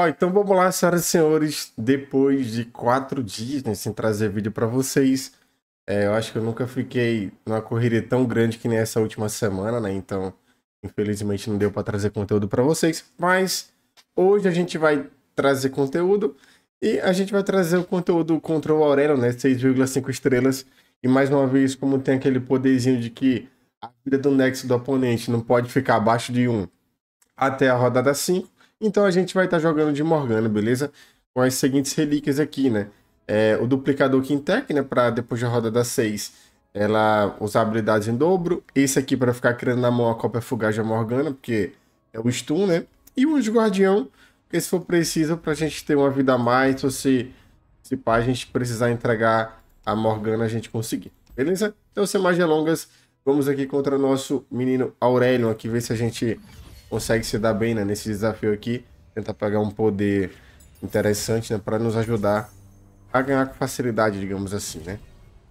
Ó, então vamos lá, senhoras e senhores, depois de 4 dias, né, sem trazer vídeo para vocês, eu acho que eu nunca fiquei numa correria tão grande que nem essa última semana, né, então infelizmente não deu para trazer conteúdo para vocês, mas hoje a gente vai trazer conteúdo e a gente vai trazer o conteúdo contra o Aurelion, né, 6,5 estrelas, e mais uma vez, como tem aquele poderzinho de que a vida do Nexo do oponente não pode ficar abaixo de 1 até a rodada 5, então a gente vai estar jogando de Morgana, beleza? Com as seguintes relíquias aqui, né? O duplicador Quintec, né? Para depois da rodada 6, ela usar habilidades em dobro. Esse aqui para ficar criando na mão a cópia fugaz da Morgana, porque é o stun, né? E o anjo guardião, porque se for preciso, para a gente ter uma vida a mais, ou se pá, a gente precisar entregar a Morgana, a gente conseguir, beleza? Então, sem mais delongas, vamos aqui contra o nosso menino Aurelion, aqui ver se a gente consegue se dar bem, né, nesse desafio aqui. Tentar pegar um poder interessante, né, para nos ajudar a ganhar com facilidade, digamos assim, né.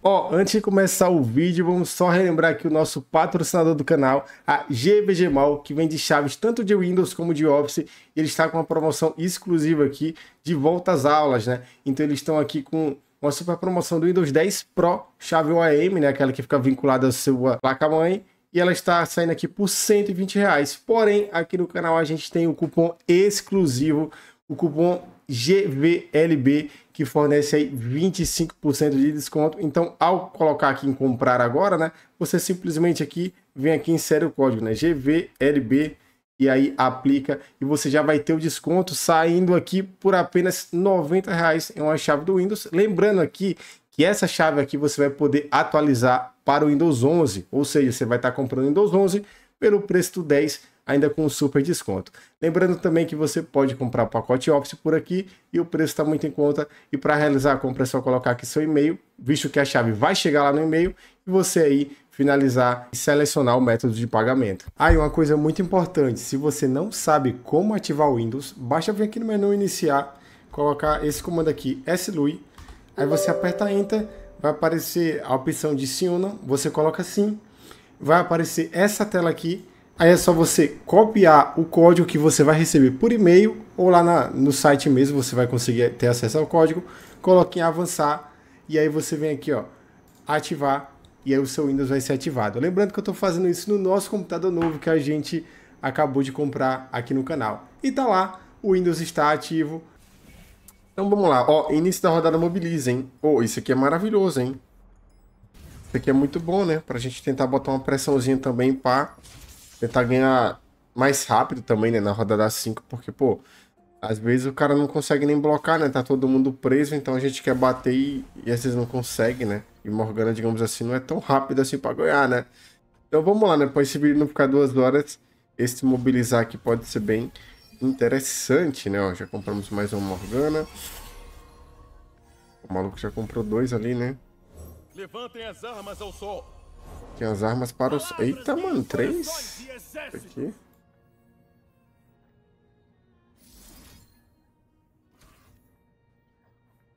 Ó, antes de começar o vídeo, vamos só relembrar aqui o nosso patrocinador do canal, a GVGMALL, que vende chaves tanto de Windows como de Office. Ele está com uma promoção exclusiva aqui de volta às aulas, né. Então eles estão aqui com uma super promoção do Windows 10 Pro, chave OAM, né, aquela que fica vinculada à sua placa-mãe. E ela está saindo aqui por R$120. Porém, aqui no canal a gente tem um cupom exclusivo, o cupom GVLB, que fornece aí 25% de desconto. Então, ao colocar aqui em comprar agora, né, você simplesmente aqui vem aqui e insere o código, né, GVLB, e aí aplica, e você já vai ter o desconto saindo aqui por apenas R$90 em uma chave do Windows. Lembrando aqui que essa chave aqui você vai poder atualizar para o Windows 11, ou seja, você vai estar comprando o Windows 11 pelo preço do 10, ainda com um super desconto. Lembrando também que você pode comprar o pacote Office por aqui e o preço está muito em conta. E para realizar a compra é só colocar aqui seu e-mail, visto que a chave vai chegar lá no e-mail, e você aí finalizar e selecionar o método de pagamento. Ah, e uma coisa muito importante, se você não sabe como ativar o Windows, basta vir aqui no menu iniciar, colocar esse comando aqui, slui. Aí você aperta Enter, vai aparecer a opção de sim ou não, você coloca sim, vai aparecer essa tela aqui, aí é só você copiar o código que você vai receber por e-mail, ou lá no site mesmo você vai conseguir ter acesso ao código, coloca em avançar, e aí você vem aqui, ó, ativar, e aí o seu Windows vai ser ativado. Lembrando que eu estou fazendo isso no nosso computador novo que a gente acabou de comprar aqui no canal. E tá lá, o Windows está ativo. Então vamos lá, ó, início da rodada mobiliza, hein? Oh, isso aqui é maravilhoso, hein? Isso aqui é muito bom, né? Pra gente tentar botar uma pressãozinha também pra tentar ganhar mais rápido também, né? Na rodada 5, porque, pô, às vezes o cara não consegue nem blocar, né? Tá todo mundo preso, então a gente quer bater e às vezes não consegue, né? E Morgana, digamos assim, não é tão rápido assim pra ganhar, né? Então vamos lá, né? Pra esse vídeo não ficar 2 horas, esse mobilizar aqui pode ser bem interessante, né? Ó, já compramos mais uma Morgana. O maluco já comprou 2 ali, né? Levantem as armas ao sol. Tem as armas para o sol. Eita, mano, 3? Aqui.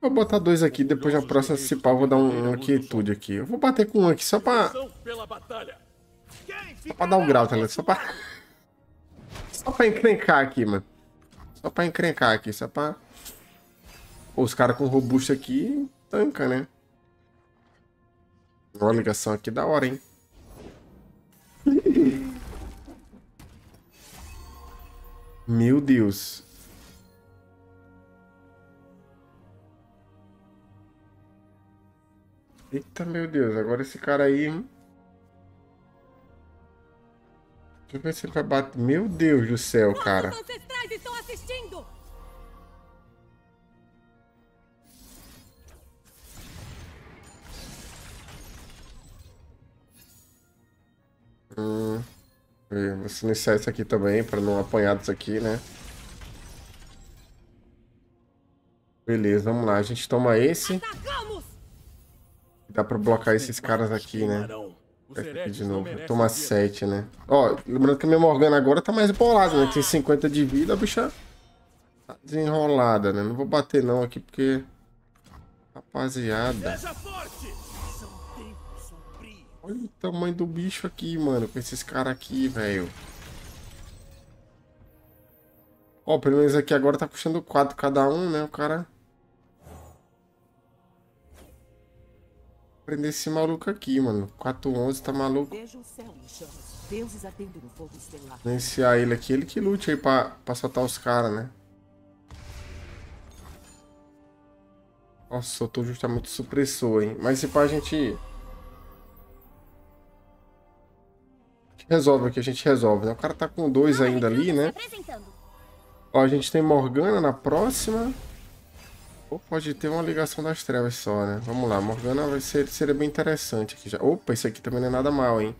Vou botar 2 aqui, depois da próxima se pá, vou dar uma quietude aqui. Eu vou bater com 1 aqui só pra... só pra dar um grau, tá ligado? Só pra... só pra encrencar aqui, mano. Só pra encrencar aqui, só pra... pô, os caras com robusto aqui tanca, né? Uma ligação aqui da hora, hein? Meu Deus. Eita, meu Deus. Agora esse cara aí... deixa eu ver se ele vai bater. Meu Deus do céu, cara. Vou silenciar isso aqui também, pra não apanhar disso aqui, né? Beleza, vamos lá. A gente toma esse. Dá pra blocar esses caras aqui, né? Aqui de novo, tomar 7, né? Ó, lembrando que a minha Morgana agora tá mais bolada, né? Tem 50 de vida, a bicha tá desenrolada, né? Não vou bater não aqui porque... rapaziada... olha o tamanho do bicho aqui, mano. Com esses caras aqui, velho. Ó, pelo menos aqui agora tá custando 4 cada um, né? O cara... Prender esse maluco aqui, mano. 4-11, tá maluco. Silenciar ele aqui. Ele que lute aí pra soltar os caras, né? Nossa, soltou justamente o supressor, hein? Mas se pá, a gente resolve aqui, né? O cara tá com 2 ainda ali, né? Ó, a gente tem Morgana na próxima. Ou pode ter uma ligação das trevas só, né? Vamos lá, Morgana vai ser, seria bem interessante aqui já. Opa, isso aqui também não é nada mal, hein?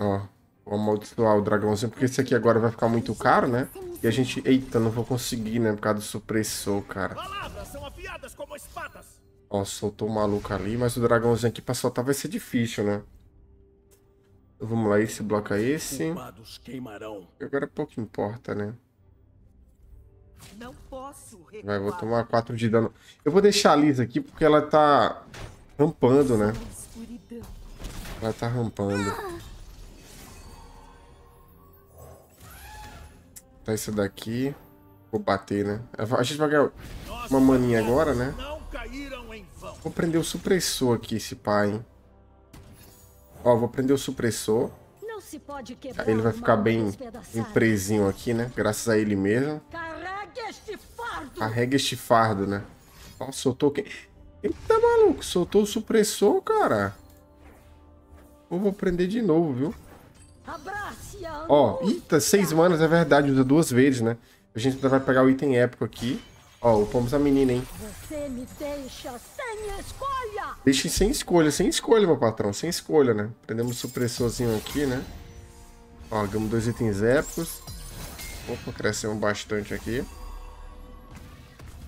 Ó, vou amaldiçoar o dragãozinho, porque esse aqui agora vai ficar muito caro, né? E a gente... Eita, não vou conseguir, né? Por causa do supressor, cara. Ó, soltou o maluco ali, mas o dragãozinho aqui pra soltar vai ser difícil, né? Então, vamos lá, esse bloca esse. E agora pouco importa, né? Vai, vou tomar 4 de dano. Eu vou deixar a Liz aqui porque ela tá rampando, né? Ela tá rampando. Tá isso daqui. Vou bater, né? A gente vai ganhar uma maninha agora, né? Vou prender o supressor aqui, esse pai, hein? Ó, vou prender o supressor. Aí ele vai ficar bem presinho aqui, né? Graças a ele mesmo. Carrega este fardo, né? Ó, soltou quem? Eita, maluco, soltou o supressor, cara. Eu vou prender de novo, viu? Ó, eita, 6 manas, é verdade, usa 2 vezes, né? A gente ainda vai pegar o item épico aqui. Ó, upamos a menina, hein? Você me deixa sem escolha! Deixa sem escolha, meu patrão, sem escolha, né? Prendemos o supressorzinho aqui, né? Ó, ganhamos 2 itens épicos. Opa, crescemos bastante aqui.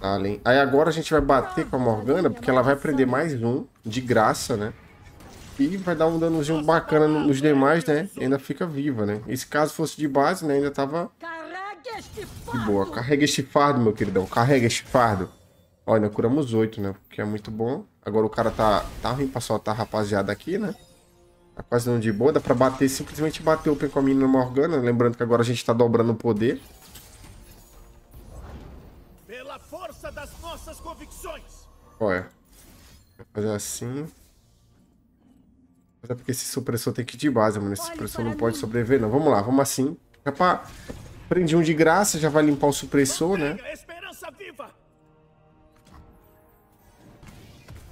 Além. Aí agora a gente vai bater com a Morgana, porque ela vai prender mais um, de graça, né? E vai dar um danozinho bacana nos demais, né? E ainda fica viva, né? E se caso fosse de base, né? Ainda tava... Que boa. Carrega este fardo, meu queridão. Carrega este fardo. Olha, curamos 8, né? Que é muito bom. Agora o cara tá ruim pra soltar a rapaziada aqui, né? Tá quase não de boa. Dá pra bater, simplesmente bater o open com a menina Morgana. Lembrando que agora a gente tá dobrando o poder. Das nossas convicções. Olha, vou fazer assim. Mas é porque esse supressor tem que ir de base, mano. Esse supressor não pode sobreviver, não. Vamos lá, vamos assim. Já pra prender um de graça, já vai limpar o supressor, né?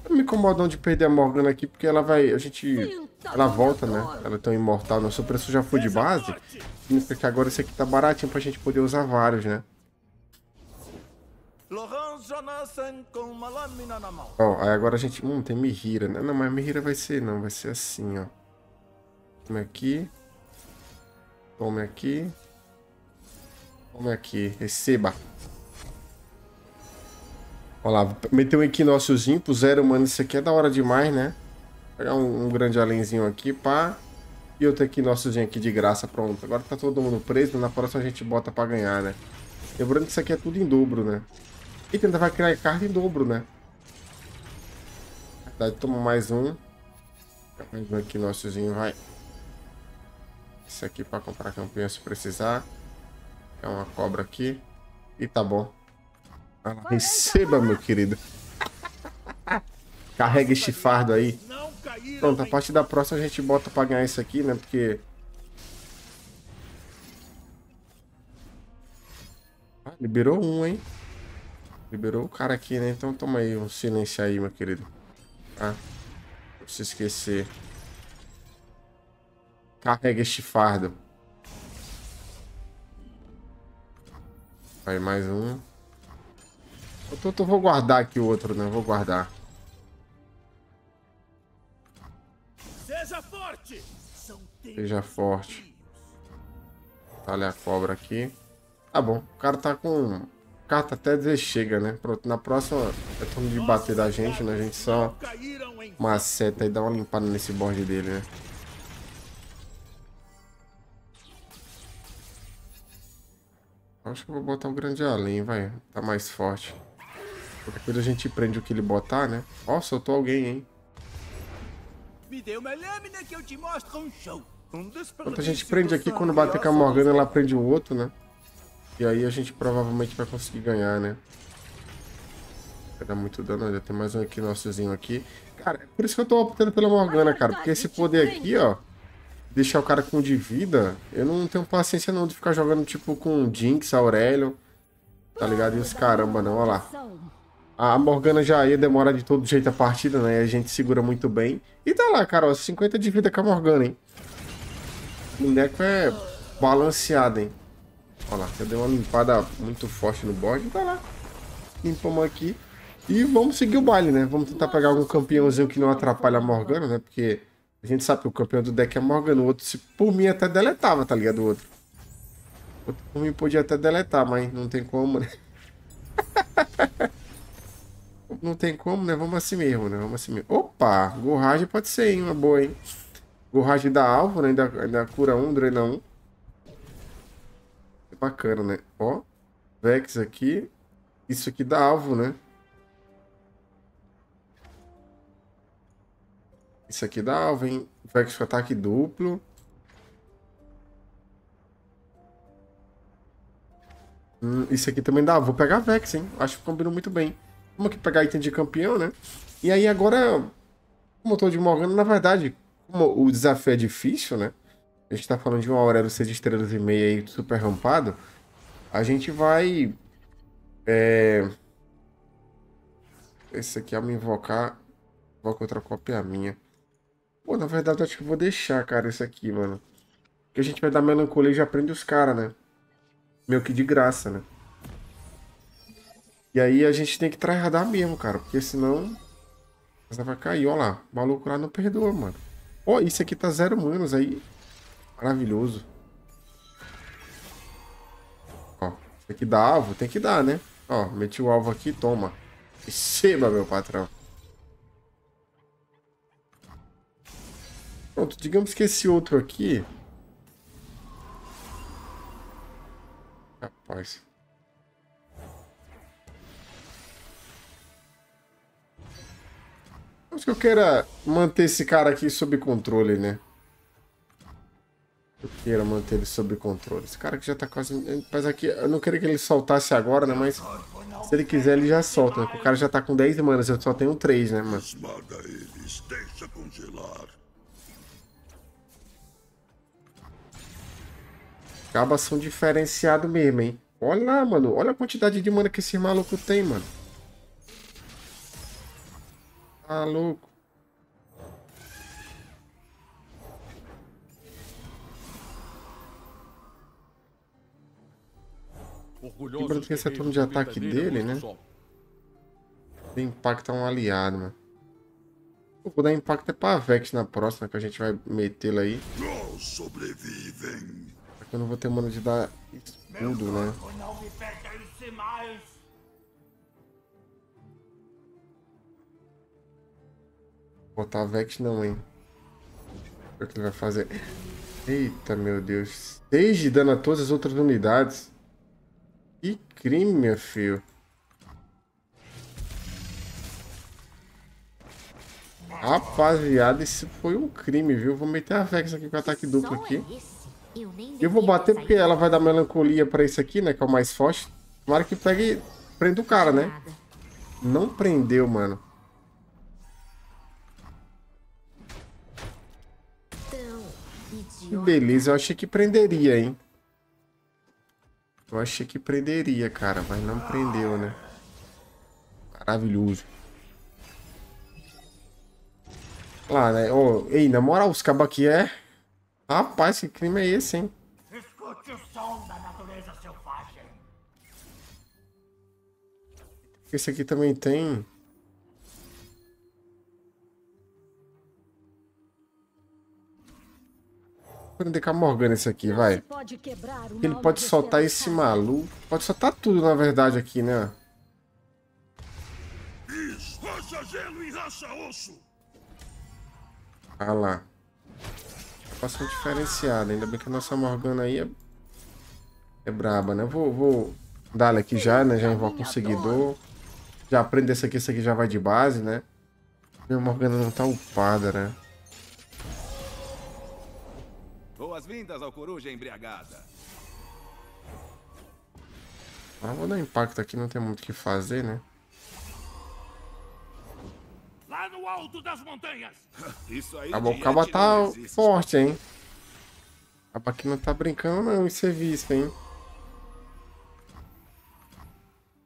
Eu me incomodo de perder a Morgana aqui, porque ela vai... A gente... Ela volta, né? Ela é tão imortal. Nosso supressor já foi de base. Significa que agora esse aqui tá baratinho pra gente poder usar vários, né? Ó, aí agora a gente... tem Mihira, né? Não, mas Mihira vai ser... Não, vai ser assim, ó. Tome aqui. Tome aqui. Tome aqui. Receba. Ó lá, meteu um equinóciozinho pro 0, mano. Isso aqui é da hora demais, né? Pegar um grande alenzinho aqui, pá. E outro equinóciozinho aqui de graça, pronto. Agora tá todo mundo preso, na próxima a gente bota pra ganhar, né? Lembrando que isso aqui é tudo em dobro, né? E ainda vai criar carta em dobro, né? Na verdade, toma mais um. Mais um aqui, nossozinho, vai. Isso aqui pra comprar campeão se precisar. É uma cobra aqui. E tá bom. Ah, receba, meu querido. Carrega este fardo aí. Pronto, a partir da próxima a gente bota pra ganhar isso aqui, né? Porque... Ah, liberou um, hein? Liberou o cara aqui, né? Então toma aí um silêncio aí, meu querido. Tá? Não se esquecer. Carrega este fardo. Aí, mais um. Eu vou guardar aqui o outro, né? Vou guardar. Seja forte! Seja forte. Olha a cobra aqui. Tá bom. O cara tá com... Carta até dizer chega, né? Pronto, na próxima é turno de bater da gente, né? A gente só maceta e dá uma limpada nesse board dele, né? Acho que eu vou botar um grande além, vai. Tá mais forte. Qualquer coisa a gente prende o que ele botar, né? Ó, soltou alguém, hein? Me dê uma lâmina que eu te mostro um show. Enquanto a gente prende aqui, quando bater com a Morgana, ela prende o outro, né? E aí a gente provavelmente vai conseguir ganhar, né? Vai dar muito dano, já tem mais um aqui, nossozinho aqui. Cara, é por isso que eu tô optando pela Morgana, cara. Porque esse poder aqui, ó, deixar o cara com de vida, eu não tenho paciência não de ficar jogando, tipo, com Jinx, Aurelion, tá ligado? E os caramba não, ó lá. A Morgana já ia demorar de todo jeito a partida, né? A gente segura muito bem. E tá lá, cara, ó, 50 de vida com a Morgana, hein? O boneco é balanceado, hein? Olha lá, já deu uma limpada muito forte no board, tá lá. Limpamos aqui. E vamos seguir o baile, né? Vamos tentar pegar algum campeãozinho que não atrapalha a Morgana, né? Porque a gente sabe que o campeão do deck é a Morgana. O outro, se por mim, até deletava, tá ligado? O outro por mim podia até deletar, mas não tem como, né? Não tem como, né? Vamos assim mesmo, né? Vamos assim mesmo. Opa! Gorragem pode ser, hein? Uma boa, hein? Gorragem dá alvo, né? Ainda cura um, drena um. É bacana, né? Ó, Vex aqui. Isso aqui dá alvo, né? Isso aqui dá alvo, hein? Vex com ataque duplo. Isso aqui também dá alvo. Vou pegar a Vex, hein? Acho que combinou muito bem. Vamos aqui pegar item de campeão, né? E aí agora, o motor de Morgana, na verdade, como o desafio é difícil, né? A gente tá falando de um Aurélio 6 estrelas e meia aí, super rampado. A gente vai... Esse aqui é me invocar... Outra cópia é a minha. Pô, na verdade, eu acho que vou deixar, cara, esse aqui, mano. Porque a gente vai dar melancolia e já prende os caras, né? Meio que de graça, né? E aí a gente tem que tryhardar mesmo, cara. Porque senão... Ela vai cair, ó lá. O maluco lá não perdoa, mano. Ó, isso aqui tá 0 manos aí. Maravilhoso. Ó, isso aqui dá alvo? Tem que dar, né? Ó, meti o alvo aqui, toma. Receba, meu patrão. Pronto, digamos que esse outro aqui... Rapaz. Acho que eu queira manter esse cara aqui sob controle, né? Eu queira manter ele sob controle. Esse cara que já tá quase... Mas aqui, eu não queria que ele soltasse agora, né? Mas se ele quiser, ele já solta. Né? O cara já tá com 10 manas, eu só tenho 3, né, mano? Esmaga eles, deixa congelar. Cabas são diferenciados mesmo, hein? Olha lá, mano. Olha a quantidade de mana que esse maluco tem, mano. Tá louco. Lembrando que esse é turno de ataque dele, né? Tem impacto a um aliado, mano. Eu vou dar impacto é pra Vex na próxima, que a gente vai metê-la aí. Não sobrevivem. Eu não vou ter mano de dar escudo, né? Botar a Vex não, hein? O que ele vai fazer? Eita, meu Deus. 6 de dano a todas as outras unidades. Que crime, meu filho. Rapaziada, isso foi um crime, viu? Vou meter a Vex aqui com ataque duplo aqui. Eu vou bater porque ela vai dar melancolia pra esse aqui, né? Que é o mais forte. Tomara que pegue... Prenda o cara, né? Não prendeu, mano. Que beleza. Eu achei que prenderia, hein? Eu achei que prenderia, cara. Mas não prendeu, né? Maravilhoso. Lá, né? Oh, ei, na moral, os cabos aqui é... Rapaz, que crime é esse, hein? Escute o som da natureza selvagem. Esse aqui também tem... Vou prender com a Morgana esse aqui, vai. Ele pode soltar esse maluco. Pode soltar tudo, na verdade, aqui, né? Racha gelo e racha osso. Ah lá. Passou diferenciada, ainda bem que a nossa Morgana aí é braba, né? Vou dar ela aqui já, né? Já invoco um seguidor. Já aprendo esse aqui já vai de base, né? Minha Morgana não tá upada, né? Boas-vindas ao Coruja Embriagada. Ah, vou dar impacto aqui, não tem muito o que fazer, né? Lá no alto das montanhas. Isso aí. O Caba tá forte, hein? Caba aqui não tá brincando não, em serviço, hein?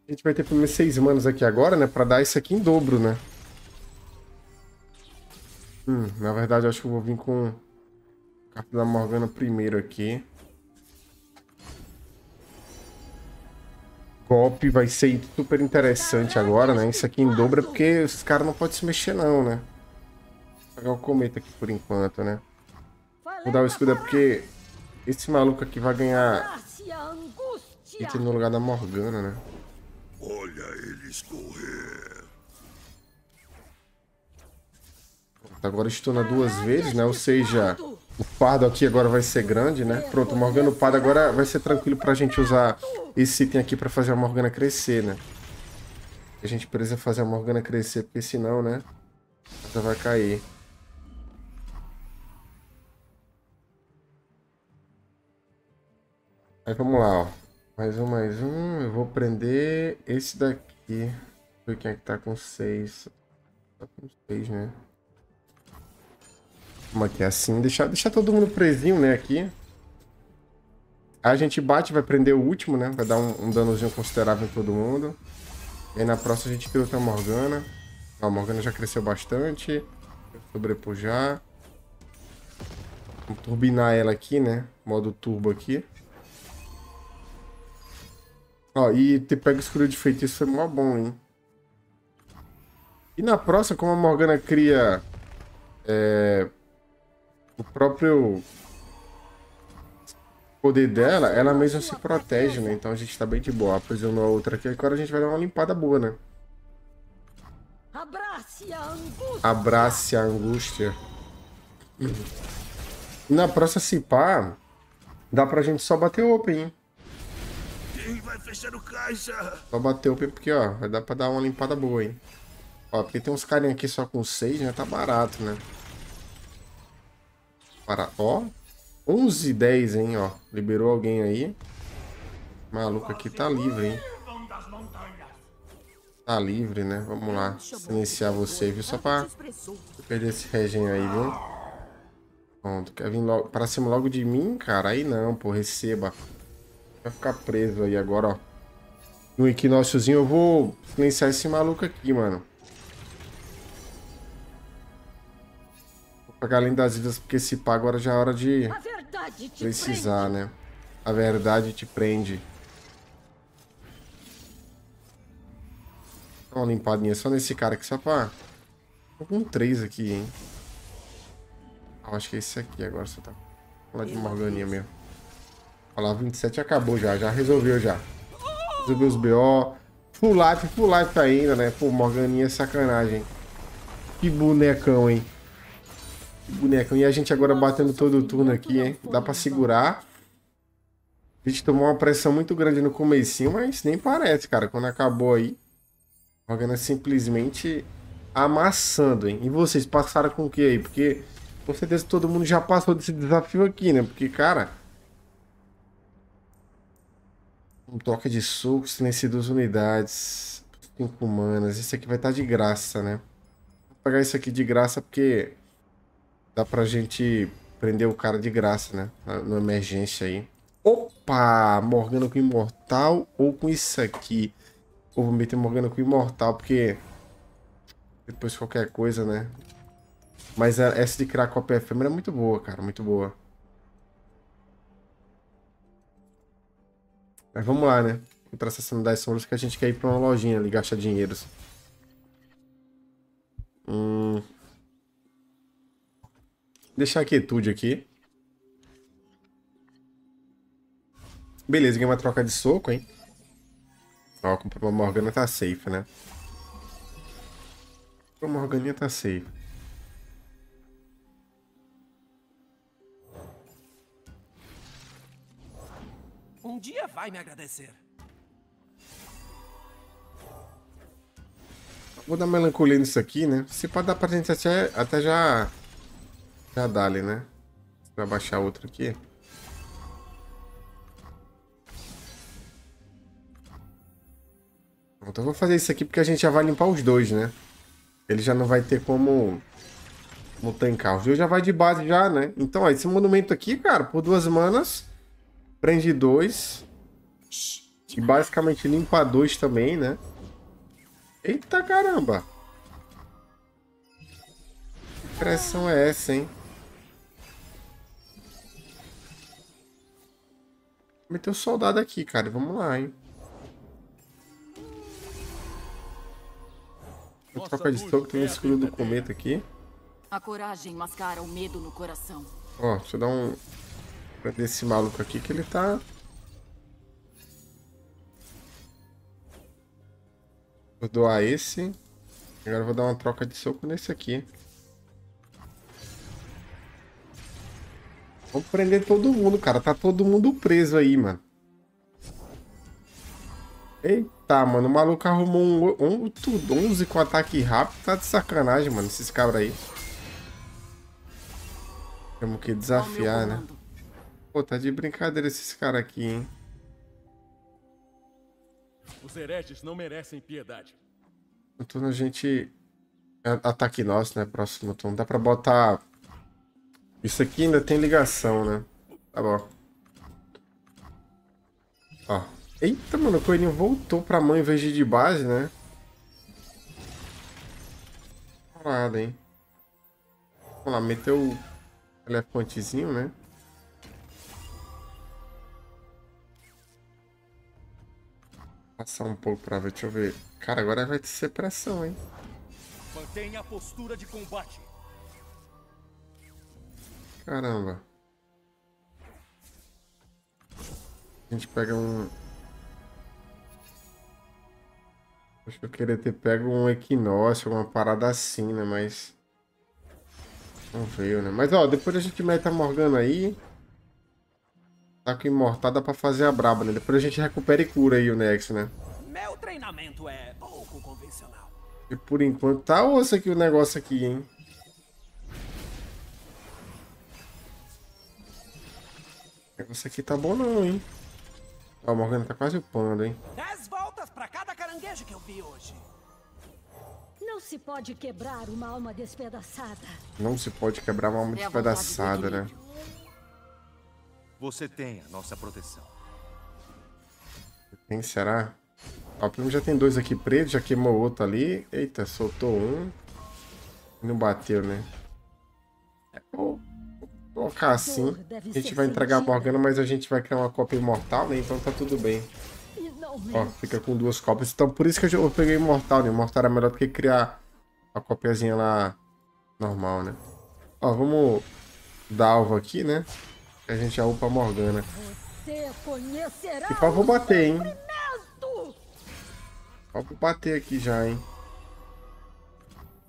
A gente vai ter pelo menos 6 manos aqui agora, né? Pra dar isso aqui em dobro, né? Na verdade, eu acho que eu vou vir com a carta da Morgana primeiro aqui. Golpe vai ser super interessante agora, né? Isso aqui em dobro é porque os caras não podem se mexer não, né? Vou pegar o cometa aqui por enquanto, né? Vou dar o escudo é porque esse maluco aqui vai ganhar item no lugar da Morgana, né? Olha eles correr. Agora estuna 2 vezes, né? Ou seja, o fardo aqui agora vai ser grande, né? Pronto, Morgana o fardo agora vai ser tranquilo pra gente usar esse item aqui pra fazer a Morgana crescer, né? A gente precisa fazer a Morgana crescer, porque senão, né? Ela vai cair. Aí vamos lá, ó. Mais um. Eu vou prender esse daqui. Deixa eu ver quem é que tá com 6. Tá com 6, né? Vamos aqui assim, deixar todo mundo presinho, né, aqui. A gente bate, vai prender o último, né, vai dar um danozinho considerável em todo mundo. E aí na próxima a gente cria outra Morgana. Ó, a Morgana já cresceu bastante. Sobrepujar. Vamos turbinar ela aqui, né, modo turbo aqui. Ó, e ter pego o escudo de feitiço foi mó bom, hein. E na próxima, como a Morgana cria... o próprio poder dela, ela mesma se protege, né? Então a gente tá bem de boa. Aprisionou a outra aqui, agora a gente vai dar uma limpada boa, né? Abrace a angústia. E na próxima, se pá, dá pra gente só bater open, hein? Quem vai fechar o caixa? Só bater open porque, ó, vai dar pra dar uma limpada boa, hein? Ó, porque tem uns carinha aqui só com 6, né? Tá barato, né? Para, ó, 11 e 10, hein, ó, liberou alguém aí. Maluco aqui tá livre, hein. Tá livre, né, vamos lá, silenciar você, viu, só pra perder esse regen aí, viu. Pronto, quer vir logo, pra cima logo de mim, cara, aí não, pô, receba. Vai ficar preso aí agora, ó. No equinóciozinho eu vou silenciar esse maluco aqui, mano. Pagar além das vidas, porque se pá agora já é hora de precisar, né? A verdade te prende. Dá uma limpadinha só nesse cara aqui, só pra... Tô com 3 aqui, hein? Eu acho que é esse aqui agora, só tá... Vamos lá de Morganinha mesmo. Olha lá, 27 acabou já resolveu já. Resolveu os BO. Full life ainda, né? Pô, Morganinha é sacanagem. Que bonecão, hein? Bonecão. E a gente agora batendo todo o turno aqui, hein? Dá pra segurar. A gente tomou uma pressão muito grande no comecinho, mas nem parece, cara. Quando acabou aí, a Morgana simplesmente amassando, hein? E vocês passaram com o que aí? Porque com certeza todo mundo já passou desse desafio aqui, né? Porque, cara... Um toque de soco, silêncio 2 unidades. 5 manas. Esse aqui vai estar de graça, né? Vou pegar isso aqui de graça porque... Dá pra gente prender o cara de graça, né? Na emergência aí. Opa! Morgana com imortal ou com isso aqui? Ou vou meter Morgana com imortal, porque... Depois qualquer coisa, né? Mas essa de criar cópia efêmera é muito boa, cara. Muito boa. Mas vamos lá, né? Contra essa cena das sombras que a gente quer ir pra uma lojinha ali, gastar dinheiros. Deixar a quietude aqui. Beleza, ganhei uma troca de soco, hein? Ó, comprou uma Morgana, tá safe, né? Comprou uma Morganinha, tá safe. Um dia vai me agradecer. Vou dar melancolia nisso aqui, né? Se pode dar pra gente até já... Já dá ali, né? Pra baixar outro aqui. Então eu vou fazer isso aqui porque a gente já vai limpar os dois, né? Ele já não vai ter como tancar. Os dois já vai de base já, né? Então, ó, esse monumento aqui, cara, por 2 manas, prende 2. E basicamente limpa 2 também, né? Eita caramba! Que pressão é essa, hein? Vou meter o soldado aqui, cara. Vamos lá, hein? Vou trocar de toque, tem um escudo do cometa aqui. A coragem mascara o medo no coração. Ó, deixa eu dar um... desse maluco aqui que ele tá... Vou doar esse. Agora vou dar uma troca de soco nesse aqui. Vou prender todo mundo, cara. Tá todo mundo preso aí, mano. Eita, mano. O maluco arrumou um 11 com ataque rápido. Tá de sacanagem, mano. Esses cabras aí. Temos que desafiar, né? Pô, tá de brincadeira esses caras aqui, hein? Os hereges não merecem piedade. No turno a gente... Ataque nosso, né? Próximo turno. Dá pra botar... Isso aqui ainda tem ligação, né? Tá bom. Ó. Eita, mano. O coelhinho voltou pra mãe em vez de ir de base, né? Parada, hein? Vamos lá. Meteu o elefantezinho, né? Passar um pouco pra ver, deixa eu ver. Cara, agora vai ser pressão, hein? Mantenha a postura de combate. Caramba. A gente pega um... Acho que eu queria ter pego um equinócio, alguma parada assim, né? Mas... Não veio, né? Mas, ó, depois a gente mete a Morgana aí. Tá com imortal, dá pra fazer a braba, né? Depois a gente recupera e cura aí o Nexo, né? Meu treinamento é pouco convencional. E por enquanto tá osso aqui o negócio aqui, hein? O negócio aqui tá bom não, hein? Ó, a Morgana tá quase upando, hein? 10 voltas pra cada caranguejo que eu vi hoje. Não se pode quebrar uma alma despedaçada. Não se pode quebrar uma alma despedaçada, né? Você tem a nossa proteção. Quem será? Ó, o primo já tem 2 aqui preto, já queimou outro ali. Eita, soltou um. Não bateu, né? Vou colocar assim. A gente vai entregar a Morgana, mas a gente vai criar uma cópia imortal, né? Então tá tudo bem. Ó, fica com 2 cópias. Então por isso que eu peguei imortal, né? Imortal era melhor do que criar a copiazinha lá normal, né? Ó, vamos dar alvo aqui, né? A gente já upa a Morgana. E pau vou bater, hein? Pau vou bater aqui já, hein?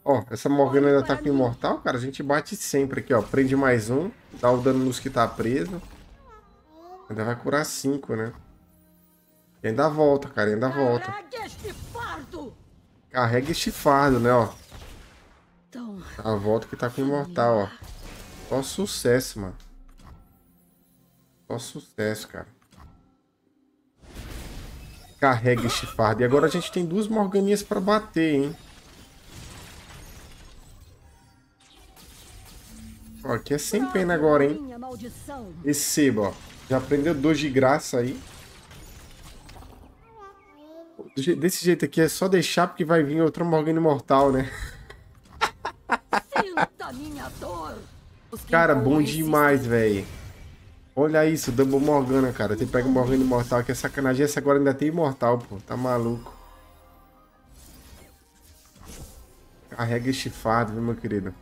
Ó, essa Morgana ainda tá com imortal, cara. A gente bate sempre aqui, ó. Prende mais um. Dá o dano nos que tá preso. Ainda vai curar 5, né? E ainda volta, cara. Ainda volta. Carrega este fardo, né, ó. A volta que tá com imortal, ó. Só sucesso, mano. Só sucesso, cara. Carrega este fardo. E agora a gente tem 2 Morganinhas pra bater, hein? Ó, aqui é sem pena agora, hein? Receba, ó. Já aprendeu 2 de graça aí. Desse jeito aqui é só deixar porque vai vir outra Morgana imortal, né? Sinta minha dor. Cara, bom demais, velho. Olha isso, Double Morgana, cara. Tem pega o Morgana imortal, que é sacanagem. Essa agora ainda tem imortal, pô. Tá maluco. Carrega este fardo, viu, meu querido?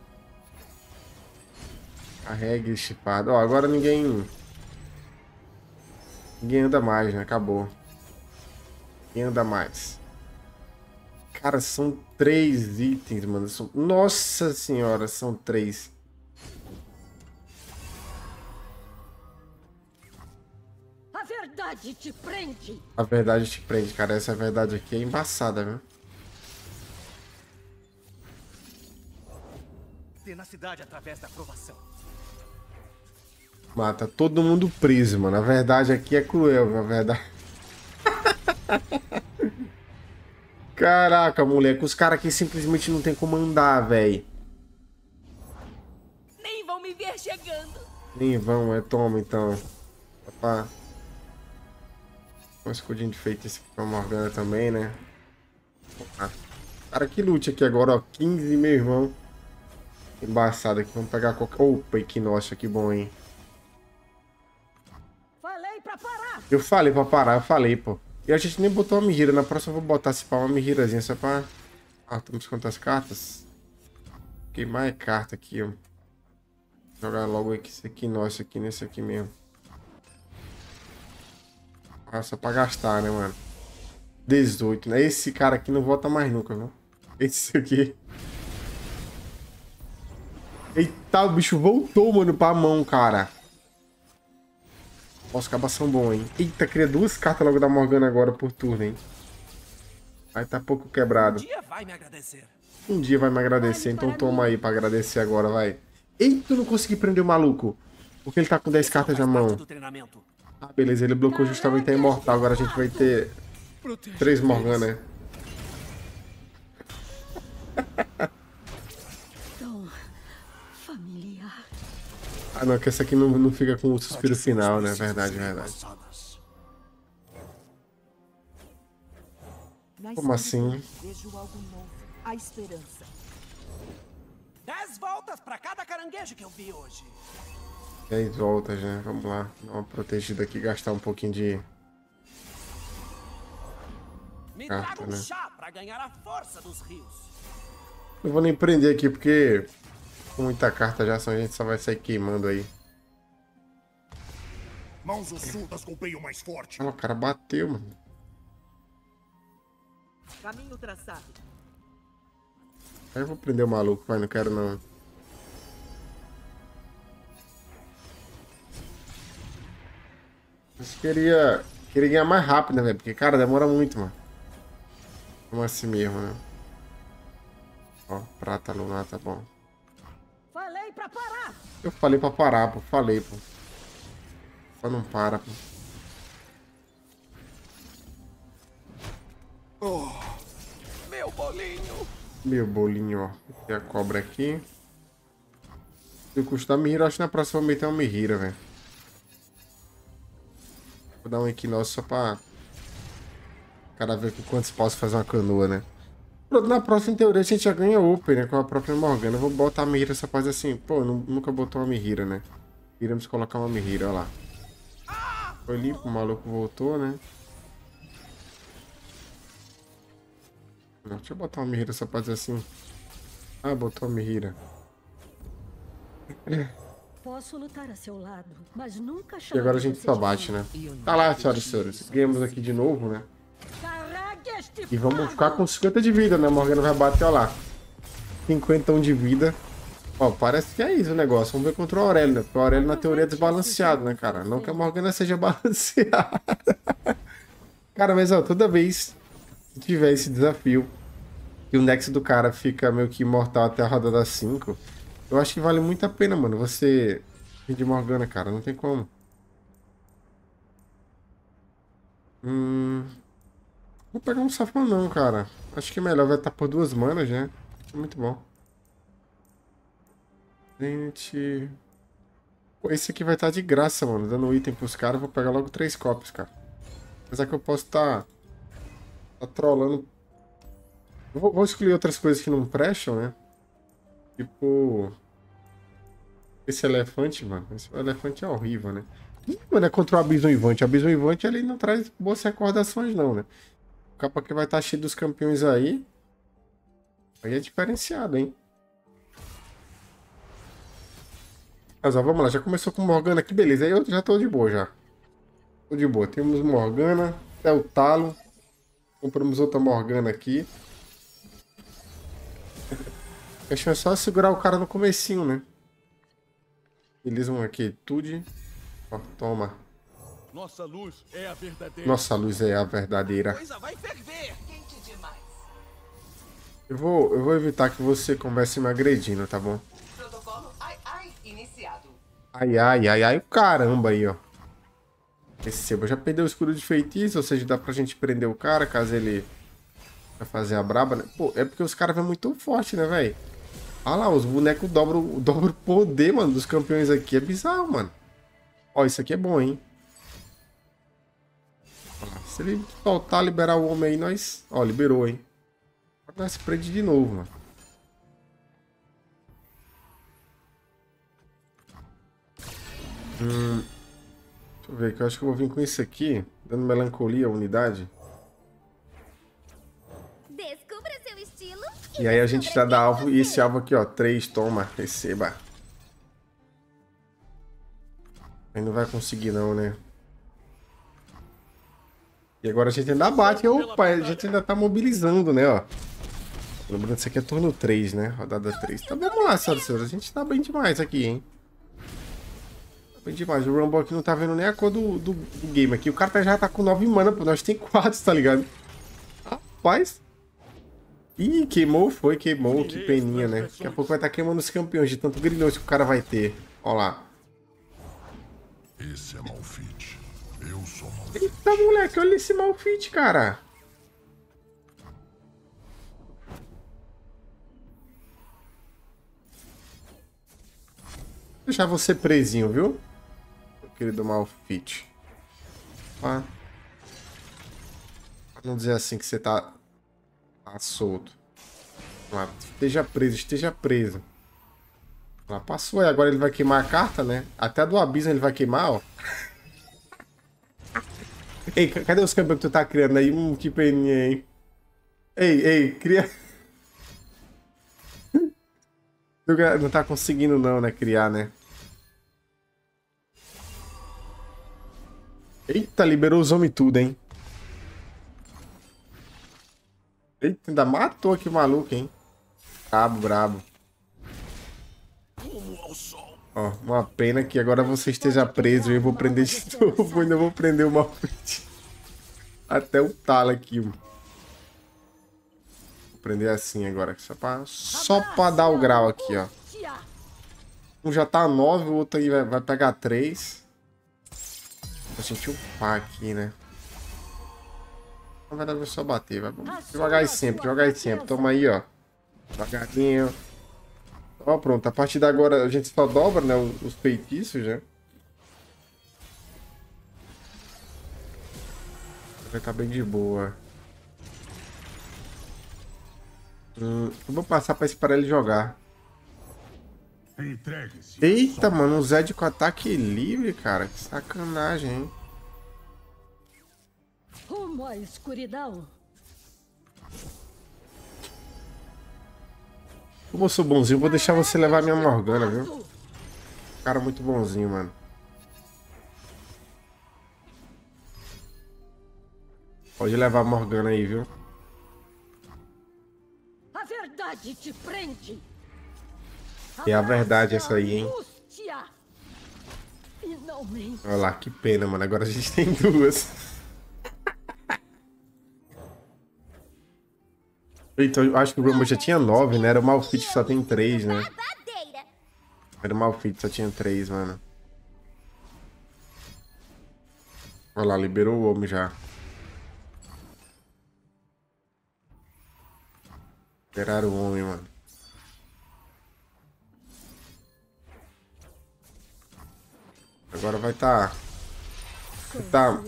Carrega este fardo. Ó, agora ninguém... Ninguém anda mais, né? Acabou. Ninguém anda mais. Cara, são 3 itens, mano. São... Nossa senhora, são 3. Te prende. A verdade te prende, cara. Essa verdade aqui é embaçada, viu? Tenacidade através da aprovação. Mata todo mundo preso, mano. A verdade aqui é cruel, na verdade. Caraca, moleque. Os caras aqui simplesmente não tem como andar, velho. Nem vão me ver chegando. Nem vão, é. Toma, então. Opa. Um escudinho de feitiço aqui pra Morgana também, né? Opa. Cara, que loot aqui agora, ó. 15, meu irmão. Embaçado aqui. Vamos pegar qualquer... Opa, que nossa, que bom, hein? Eu falei pra parar, eu falei, pô. E a gente nem botou uma mirra. Na próxima eu vou botar, se pá, uma mirrazinha só pra... Ah, temos quantas cartas? Queimar é carta aqui, ó. Vou jogar logo esse aqui, nossa, aqui nesse aqui mesmo. Ah, só pra gastar, né, mano? 18, né? Esse cara aqui não volta mais nunca, viu? Esse aqui. Eita, o bicho voltou, mano, pra mão, cara. Nossa, os cabas são bons, hein? Eita, cria duas cartas logo da Morgana agora por turno, hein? Aí tá pouco quebrado. Um dia vai me agradecer, então toma aí pra agradecer agora, vai. Eita, eu não consegui prender o maluco. Porque ele tá com 10 cartas na mão. Ah, beleza, ele bloqueou justamente a imortal. Agora a gente vai ter 3 Morgana. Ah, não, que essa aqui não fica com o suspiro final, né? Verdade. Como assim? Vejo algo novo, a esperança. 10 voltas para cada caranguejo que eu vi hoje. 10 voltas, né? Vamos lá. Dar uma protegida aqui, gastar um pouquinho de... Me traga um chá para ganhar a força dos rios. Não vou nem prender aqui, porque... Com muita carta já, a gente só vai sair queimando aí. Mãos ocultas com o peito mais forte. Ah, o cara bateu, mano. Caminho traçado. Aí eu vou prender o maluco, mas não quero não. Eu queria ganhar mais rápido, né, velho? Porque, cara, demora muito, mano. Como assim mesmo, né? Ó, prata lunar, tá bom. Eu falei pra parar, pô. Falei, pô. Só não para, pô. Oh, meu bolinho. Meu bolinho, ó. Tem a cobra aqui. Se eu custar mirra, acho que na próxima eu vou meter uma mirra, velho. Vou dar um equinócio só pra... Cada vez com quantos posso fazer uma canoa, né? Na próxima, em teoria, a gente já ganha open, né? Com a própria Morgana. Eu vou botar a Mihira, essa faz assim. Pô, nunca botou uma Mihira, né? Iremos colocar uma Mihira, olha lá. Foi limpo, o maluco voltou, né? Não, deixa eu botar uma Mihira, essa faz assim. Ah, botou uma Mihira. Posso lutar a seu lado, mas nunca. E agora a gente só bate, né? Tá lá, senhoras e senhores. Ganhamos aqui de novo, né? E vamos ficar com 50 de vida, né? Morgana vai bater, ó lá. 51 de vida. Ó, parece que é isso o negócio. Vamos ver contra o Aurelion, né? Porque o Aurelion, na teoria, é desbalanceado, né, cara? Não que a Morgana seja balanceada. Cara, mas, ó, toda vez que tiver esse desafio e o nexo do cara fica meio que imortal até a rodada 5, eu acho que vale muito a pena, mano. Você vir de Morgana, cara. Não tem como. Vou pegar um safão não, cara. Acho que é melhor, vai estar por 2 manas, né? Muito bom. Gente... Pô, esse aqui vai estar de graça, mano. Dando item pros caras, vou pegar logo 3 copos, cara. Apesar que eu posso estar... Tá trolando... Vou excluir outras coisas que não prestam, né? Tipo... Esse elefante, mano. Esse elefante é horrível, né? Mano, é contra o Abismo Ivante. O Abismo Ivante, ele não traz boas recordações, não, né? Capa que vai estar cheio dos campeões aí. Aí é diferenciado, hein? Mas ó, vamos lá. Já começou com Morgana. Que beleza. Aí eu já tô de boa, já. Tô de boa. Temos Morgana. Até o talo. Compramos outra Morgana aqui. A chance é só segurar o cara no comecinho, né? Beleza, uma quietude. Ó, toma. Nossa luz é a verdadeira. Nossa luz é a verdadeira. A coisa vai ferver. Quente demais. Eu vou evitar que você comece me agredindo, tá bom? Protocolo ai ai iniciado. Ai, ai, ai, ai, caramba aí, ó. Esse Seba já perdeu o escudo de feitiço, ou seja, dá pra gente prender o cara caso ele vai fazer a braba, né? Pô, é porque os caras vão muito forte, né, velho? Olha lá, os bonecos dobram o poder, mano, dos campeões aqui. É bizarro, mano. Ó, isso aqui é bom, hein? Se ele faltar liberar o homem aí, nós... Ó, liberou, hein? Nós prende de novo, mano. Deixa eu ver, que eu acho que eu vou vir com isso aqui, dando melancolia à unidade. Descubra seu estilo. E aí a gente já dá alvo, e esse alvo aqui, ó, 3, toma, receba. Aí não vai conseguir não, né? E agora a gente ainda bate, opa, a gente ainda tá mobilizando, né, ó. Lembrando que isso aqui é turno 3, né, rodada 3. Tá, vamos lá, senhoras e senhores, a gente tá bem demais aqui, hein. Bem demais, o Rumble aqui não tá vendo nem a cor do game aqui. O cara já tá com 9 mana, pô, nós tem 4, tá ligado? Rapaz. Ih, queimou, foi, queimou, que peninha, né? Daqui a pouco vai estar queimando os campeões de tanto grilhão que o cara vai ter. Ó lá. Esse é Malphite. Eu sou Malphite. Eita, moleque, olha esse Malphite, cara. Vou deixar você presinho, viu? Querido Malphite. Pra não dizer assim que você tá solto. Lá, esteja preso, esteja preso. Lá, passou aí. Agora ele vai queimar a carta, né? Até a do abismo ele vai queimar, ó. Ei, cadê os campeões que tu tá criando aí? Que peninha, hein? Ei, cria... Não tá conseguindo não, né? Criar, né? Eita, liberou os homens tudo, hein? Eita, ainda matou aqui o maluco, hein? Brabo. Ó, uma pena que agora você esteja preso e eu vou prender de novo. Ainda vou prender o Malphite. Até o talo aqui, mano. Vou prender assim agora, só pra dar o grau aqui, ó. Um já tá 9, o outro aí vai pegar 3. Pra gente upar aqui, né? Na verdade, vou só bater. Vai. Devagar e sempre. Toma aí, ó. Devagarinho. Ó, pronto. A partir de agora a gente só dobra, né? Os feitiços, né? Vai ficar bem de boa. Eu vou passar pra esperar ele jogar. Eita, mano. O Zed com ataque livre, cara. Que sacanagem, hein? Rumo à escuridão. Como eu sou bonzinho, vou deixar você levar a minha Morgana, viu? Cara muito bonzinho, mano. Pode levar a Morgana aí, viu? A verdade te prende. É a verdade essa aí, hein? Olha lá, que pena, mano. Agora a gente tem duas. Então, eu acho que o Rumble já tinha 9, né? Era o Malphite que só tem 3, né? Era o Malphite que só tinha 3, mano. Olha lá, liberou o homem já. Liberaram o homem, mano. Agora vai tá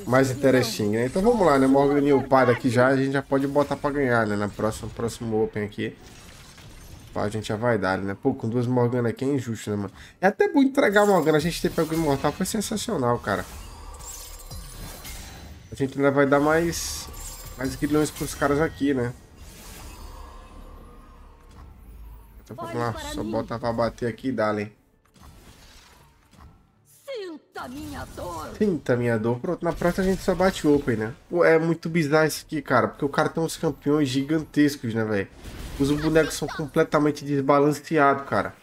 mais interesting, né? Então vamos lá, né? Morganinha upada aqui já. A gente já pode botar pra ganhar, né? Na próximo Open aqui. A gente já vai dar, né? Pô, com duas Morgana aqui é injusto, né, mano? É até bom entregar a Morgana. A gente ter pego o Imortal. Foi sensacional, cara. A gente ainda vai dar mais grilhões pros caras aqui, né? Então vamos lá. Só bota pra bater aqui e dá, hein? Sinta minha dor. Pronto, na próxima a gente só bate open, né? Pô, é muito bizarro isso aqui, cara. Porque o cara tem uns campeões gigantescos, né, velho? Os bonecos são completamente desbalanceados, cara.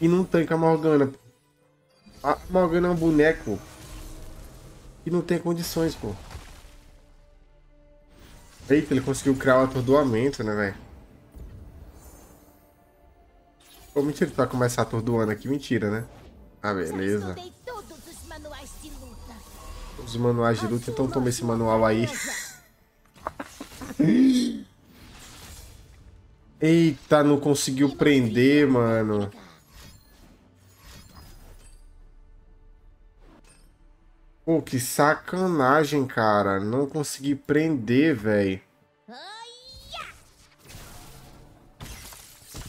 E não tanca a Morgana. A Morgana é um boneco e não tem condições, pô. Eita, ele conseguiu criar o atordoamento, né, velho? Pô, mentira, ele vai começar atordoando aqui. Mentira, né? Ah, beleza. Os manuais de luta, então toma esse manual aí. Eita, não conseguiu prender, mano. Pô, que sacanagem, cara. Não consegui prender, velho.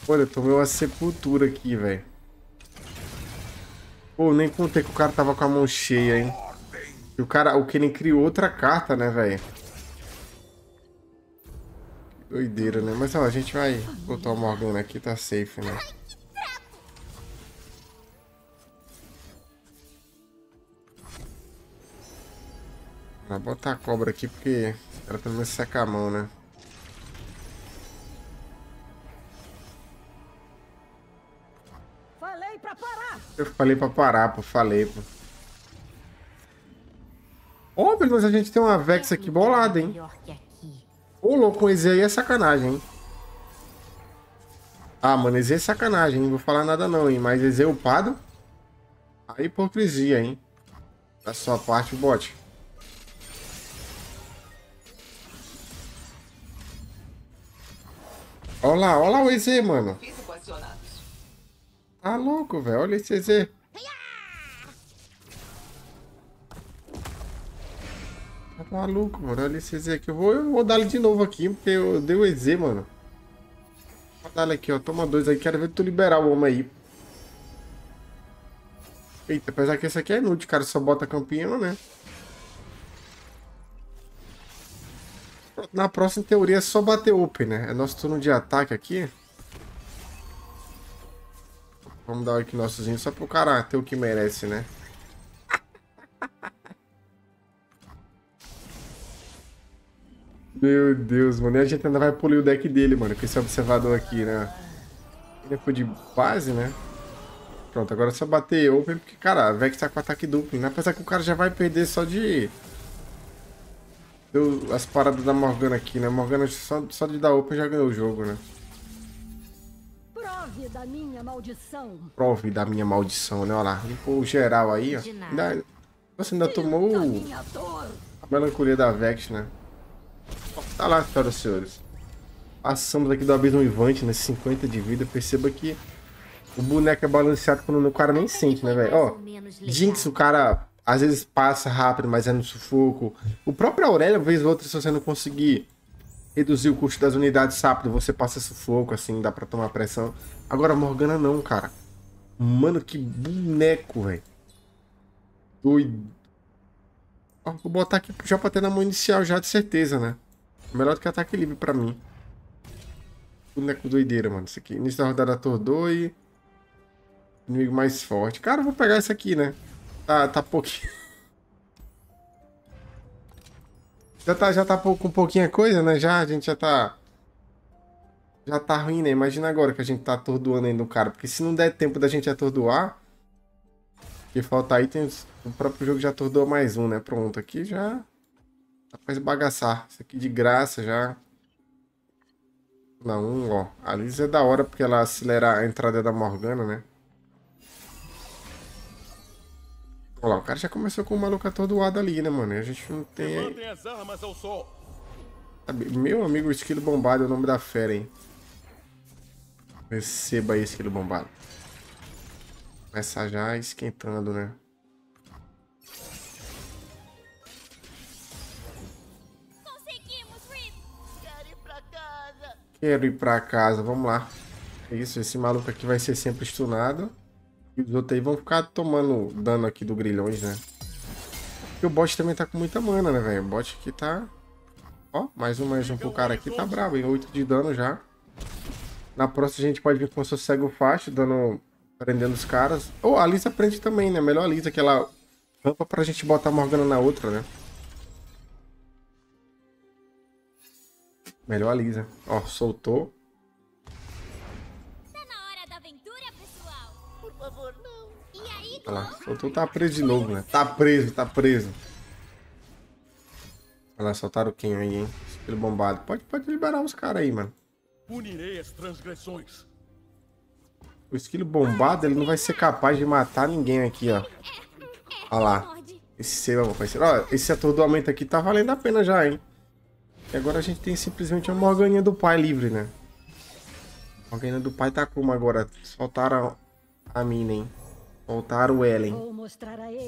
Olha, tomei uma sepultura aqui, velho. Pô, nem contei que o cara tava com a mão cheia, hein. E o Kennen criou outra carta, né, velho? Doideira, né? Mas, ó, a gente vai botar o Morgana aqui, tá safe, né? Vou botar a cobra aqui, porque ela pelo menos seca a mão, né? Falei pra parar! Eu falei pra parar, pô. Falei, pô. Ó, pelo menos a gente tem uma Vex aqui bolada, hein? Ô, louco, esse aí é sacanagem, hein? Ah, mano, esse é sacanagem, hein? Não vou falar nada não, hein? Mas esse é upado? A hipocrisia, hein? Da sua parte, o bot. Olha lá o EZ, mano. Tá louco, velho. Olha esse EZ. Tá maluco, mano. Olha esse EZ aqui. Eu vou dar ele de novo aqui, porque eu dei o EZ, mano. Vou dar ele aqui, ó. Toma dois aí. Quero ver tu liberar o homem aí. Eita, apesar que esse aqui é inútil, cara. Só bota campeão, né? Na próxima, em teoria, é só bater up, né? É nosso turno de ataque aqui. Vamos dar o aqui nossozinho só pro cara ter o que merece, né? Meu Deus, mano. E a gente ainda vai polir o deck dele, mano. Com esse observador aqui, né? Ele foi de base, né? Pronto, agora é só bater open, porque, cara, a Vex tá com ataque duplo, né? Apesar que o cara já vai perder só de... Deu as paradas da Morgana aqui, né? Morgana só de dar open já ganhou o jogo, né? Prove da minha maldição. Prove da minha maldição, né? Olha lá. Limpou o geral aí, ó. Nossa, ainda tomou a melancolia da Vex, né? Tá lá, senhoras e senhores. Passamos aqui do abismo Vivante, né? 50 de vida. Perceba que o boneco é balanceado quando o cara nem sente, né, velho? Ó, Jinx, o cara... Às vezes passa rápido, mas é no sufoco. O próprio Aurelion, vez ou outra, se você não conseguir reduzir o custo das unidades rápido, você passa sufoco, assim, dá pra tomar pressão. Agora, Morgana não, cara. Mano, que boneco, velho. Doido. Ó, vou botar aqui já pra ter na mão inicial, já de certeza, né? Melhor do que ataque livre pra mim. Boneco doideira, mano. Isso aqui. Início da rodada, atordoe. Inimigo mais forte. Cara, eu vou pegar isso aqui, né? Tá pouquinho. Já tá com pouquinha coisa, né? Já tá ruim, né? Imagina agora que a gente tá atordoando ainda o cara. Porque se não der tempo da gente atordoar, que falta itens, o próprio jogo já atordoa mais um, né? Pronto, aqui já dá pra esbagaçar. Isso aqui de graça já. Não, ó. A Liz é da hora porque ela acelera a entrada da Morgana, né? Olha lá, o cara já começou com o maluco atordoado ali, né, mano? A gente não tem... Levantem as armas ao sol. Meu amigo, esquilo bombado é o nome da fera, hein? Receba aí, esquilo bombado. Começa já esquentando, né? Conseguimos, Reed. Quero ir pra casa. Quero ir pra casa, vamos lá. É isso, esse maluco aqui vai ser sempre stunado. E os outros aí vão ficar tomando dano aqui do grilhões, né? E o bot também tá com muita mana, né, velho? O bot aqui tá... Ó, mais um pro cara aqui, tá bravo, hein? 8 de dano já. Na próxima a gente pode vir com o sossego fácil, dando... Prendendo os caras. Ou a Lisa prende também, né? Melhor a Lisa, que ela rampa pra gente botar a Morgana na outra, né? Melhor a Lisa. Ó, soltou. Olha lá, soltou, tá preso de novo, né? Tá preso. Olha lá, soltaram o Kennen aí, hein? Esquilo bombado. Pode liberar os caras aí, mano. Punirei as transgressões. O esquilo bombado, ele não vai ser capaz de matar ninguém aqui, ó. Olha lá. Esse selo, parceiro. Ó, esse atordoamento aqui tá valendo a pena já, hein? E agora a gente tem simplesmente uma Morganinha do pai livre, né? A Morganinha do pai tá como agora? Soltaram a mina, hein? Soltaram o Ellen.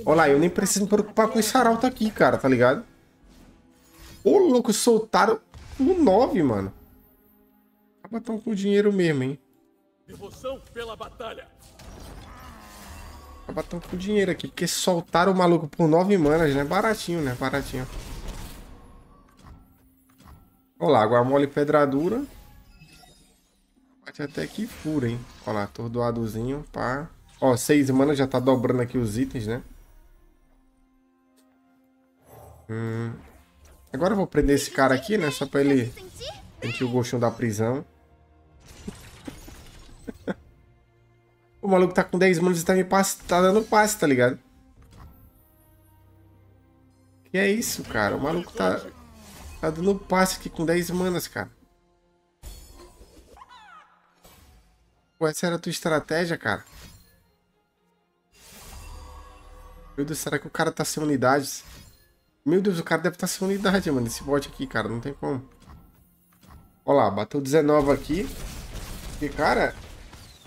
Olha lá, eu nem preciso me preocupar com esse arauto aqui, cara, tá ligado? Ô, louco, soltaram o 9, mano. Acaba tão com dinheiro mesmo, hein? Devoção pela batalha. Acaba tão com dinheiro aqui, porque soltaram o maluco por 9 manas, né? Baratinho, né? Baratinho. Olha lá, água mole e pedra dura. Bate até que fura, hein? Olha lá, atordoadozinho, pá. Ó, 6 manas, já tá dobrando aqui os itens, né? Agora eu vou prender esse cara aqui, né? Só pra ele sentir o gostinho da prisão. O maluco tá com 10 manos e tá me tá dando passe, tá ligado? Que é isso, cara? O maluco tá dando passe aqui com 10 manas, cara. Pô, essa era a tua estratégia, cara? Meu Deus, será que o cara tá sem unidades? Meu Deus, o cara deve estar sem unidade, mano. Esse bot aqui, cara, não tem como. Olha lá, bateu 19 aqui. E, cara...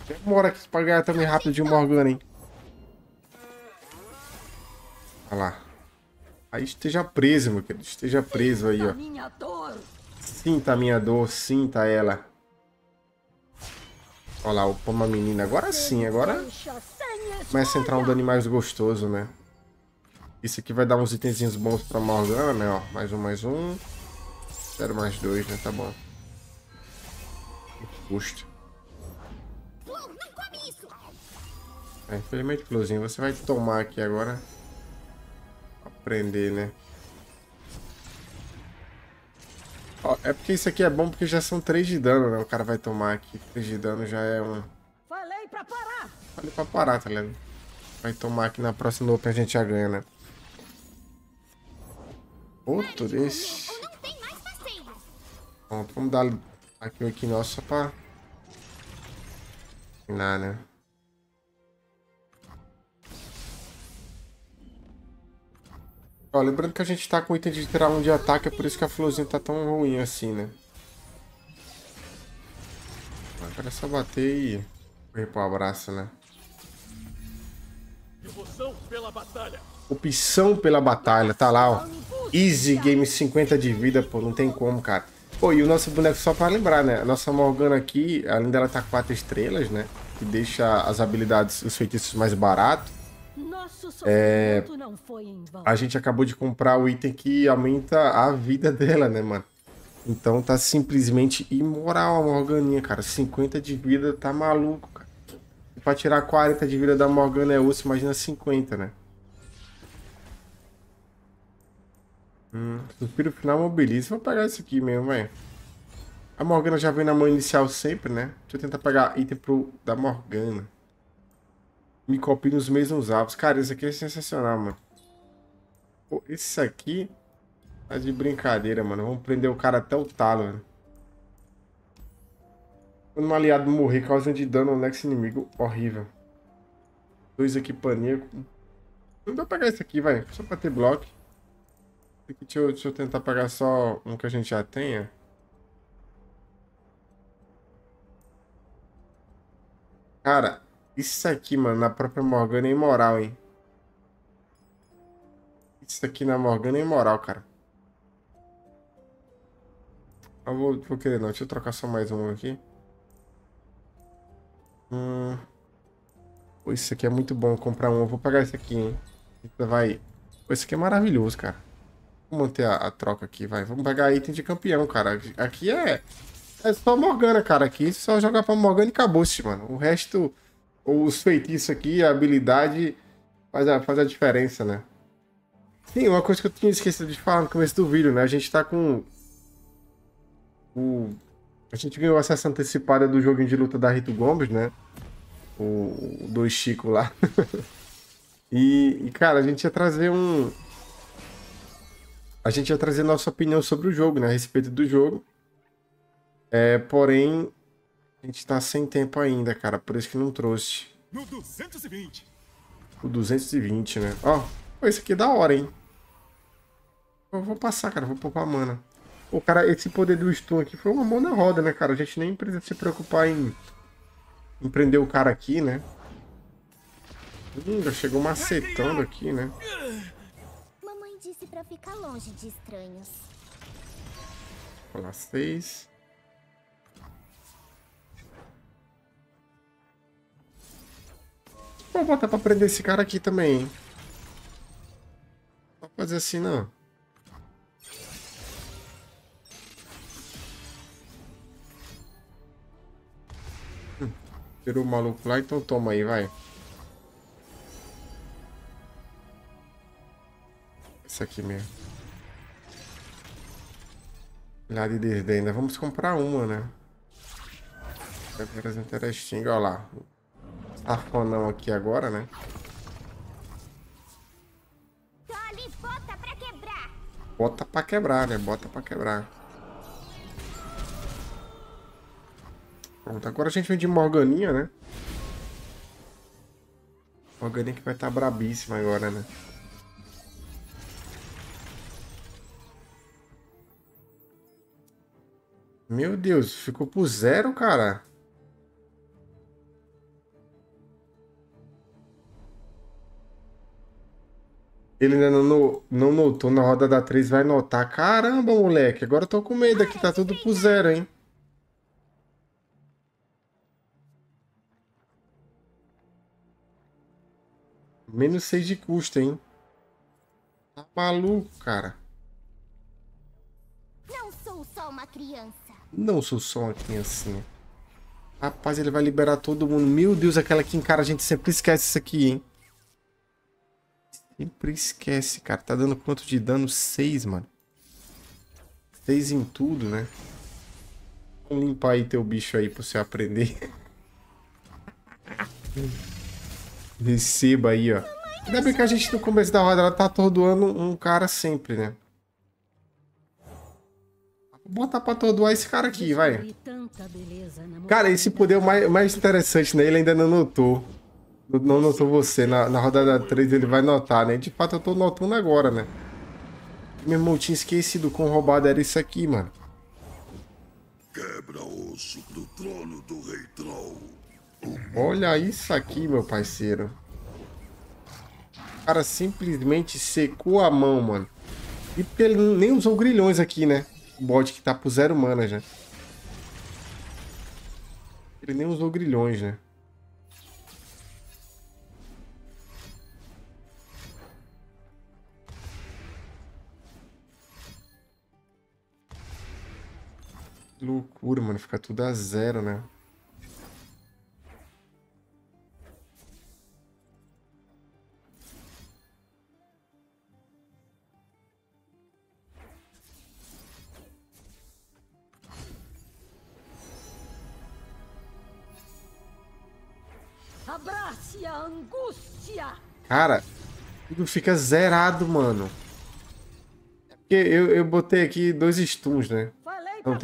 Demora aqui pra ganhar também rápido de Morgana, hein? Olha lá. Aí esteja preso, meu querido. Esteja preso aí, ó. Sinta a minha dor. Sinta ela. Olha lá, upou uma menina. Agora sim, agora... Começa a entrar um dano mais gostoso, né? Isso aqui vai dar uns itenzinhos bons pra Morgana, né? Ó, mais um. 0 mais 2, né? Tá bom. Custa. É, infelizmente, Clozinho, você vai tomar aqui agora. Aprender, né? Ó, é porque isso aqui é bom porque já são 3 de dano, né? O cara vai tomar aqui. 3 de dano já é um... Falei pra parar! Falei pra parar, tá ligado? Vai tomar aqui na próxima open, a gente já ganha, né? Outro desse. Pronto, vamos dar aqui o equinócio só pra... Não, né? Ó, lembrando que a gente tá com item de tirar 1 de ataque, é por isso que a florzinha tá tão ruim assim, né? Agora é só bater e correr pro abraço, né? Opção pela batalha. Opção pela batalha, tá lá, ó. Easy Game, 50 de vida, pô, não tem como, cara. Pô, e o nosso boneco, só pra lembrar, né? A nossa Morgana aqui, além dela tá 4 estrelas, né? Que deixa as habilidades, os feitiços mais baratos. É, a gente acabou de comprar o item que aumenta a vida dela, né, mano? Então tá simplesmente imoral a Morganinha, cara. 50 de vida, tá maluco, cara. E pra tirar 40 de vida da Morgana é osso, imagina 50, né? Suspiro final mobiliza. Vou pegar isso aqui mesmo, velho. A Morgana já vem na mão inicial sempre, né? Deixa eu tentar pegar item da Morgana. Me copio nos mesmos alvos. Cara, esse aqui é sensacional, mano. Pô, esse aqui tá de brincadeira, mano. Vamos prender o cara até o talo, velho. Quando um aliado morrer, causa de dano ao next inimigo. Horrível. 2 aqui, pânico. Não dá pra pegar esse aqui, vai. Só pra ter bloco. Aqui, deixa eu tentar pegar só um que a gente já tenha. Cara... Isso aqui, mano, na própria Morgana é imoral, hein? Isso aqui na Morgana é imoral, cara. Eu vou querer não. Deixa eu trocar só mais um aqui. Pô, isso aqui é muito bom comprar um. Eu vou pegar esse aqui, hein? Vai... Pô, isso aqui é maravilhoso, cara. Vou manter a troca aqui, vai. Vamos pegar item de campeão, cara. Aqui é só Morgana, cara. Aqui só jogar pra Morgana e acabou-se, mano. O resto... Os feitiços aqui, a habilidade faz a diferença, né? Sim, uma coisa que eu tinha esquecido de falar no começo do vídeo, né? A gente tá com... A gente ganhou acesso antecipado do joguinho de luta da Rito Gomes, né? O Dois Chico lá. E, cara, a gente ia trazer um... A gente ia trazer nossa opinião sobre o jogo, né? A respeito do jogo. É, porém... A gente tá sem tempo ainda, cara. Por isso que não trouxe. No 220. O 220, né? Ó, esse aqui é da hora, hein? Eu vou passar, cara. Vou poupar a mana. Pô, cara, esse poder do stun aqui foi uma mão na roda, né, cara? A gente nem precisa se preocupar em prender o cara aqui, né? Ainda chegou macetando aqui, né? Mamãe disse pra ficar longe de estranhos. Vou lá, 6. Vou botar pra prender esse cara aqui também, hein? Não vou fazer assim, não. Tirou o maluco lá, então toma aí, vai. Esse aqui mesmo. Lá de desdém, ainda vamos comprar uma, né? Vai fazer interesting, olha lá. Safonão aqui agora, né? Dole, bota pra quebrar. Bota pra quebrar, né? Bota pra quebrar. Pronto, agora a gente vem de Morganinha, né? Morganinha que vai estar brabíssima agora, né? Meu Deus, ficou pro zero, cara. Ele ainda não notou na roda da 3, vai notar. Caramba, moleque, agora eu tô com medo aqui, tá tudo pro zero, hein? Menos 6 de custo, hein? Tá maluco, cara. Não sou só uma criança. Não sou só uma criancinha. Rapaz, ele vai liberar todo mundo. Meu Deus, aquela aqui, cara, a gente sempre esquece isso aqui, hein? Sempre esquece, cara. Tá dando quanto de dano? 6, mano. 6 em tudo, né? Vamos limpar aí teu bicho aí pra você aprender. Receba aí, ó. Ainda bem que a gente no começo da roda ela tá atordoando um cara sempre, né? Vou botar pra atordoar esse cara aqui, vai. Cara, esse poder mais interessante, né? Ele ainda não notou. Não notou você. Na rodada 3 ele vai notar, né? De fato eu tô notando agora, né? Meu irmão, eu tinha esquecido quão roubado era isso aqui, mano. Quebra osso do trono do Rei Troll. Olha isso aqui, meu parceiro. O cara simplesmente secou a mão, mano. E porque ele nem usou grilhões aqui, né? O bot que tá pro zero mana já. Ele nem usou grilhões, né? Que loucura, mano. Fica tudo a zero, né? Cara, tudo fica zerado, mano. Porque eu botei aqui 2 stuns, né? Então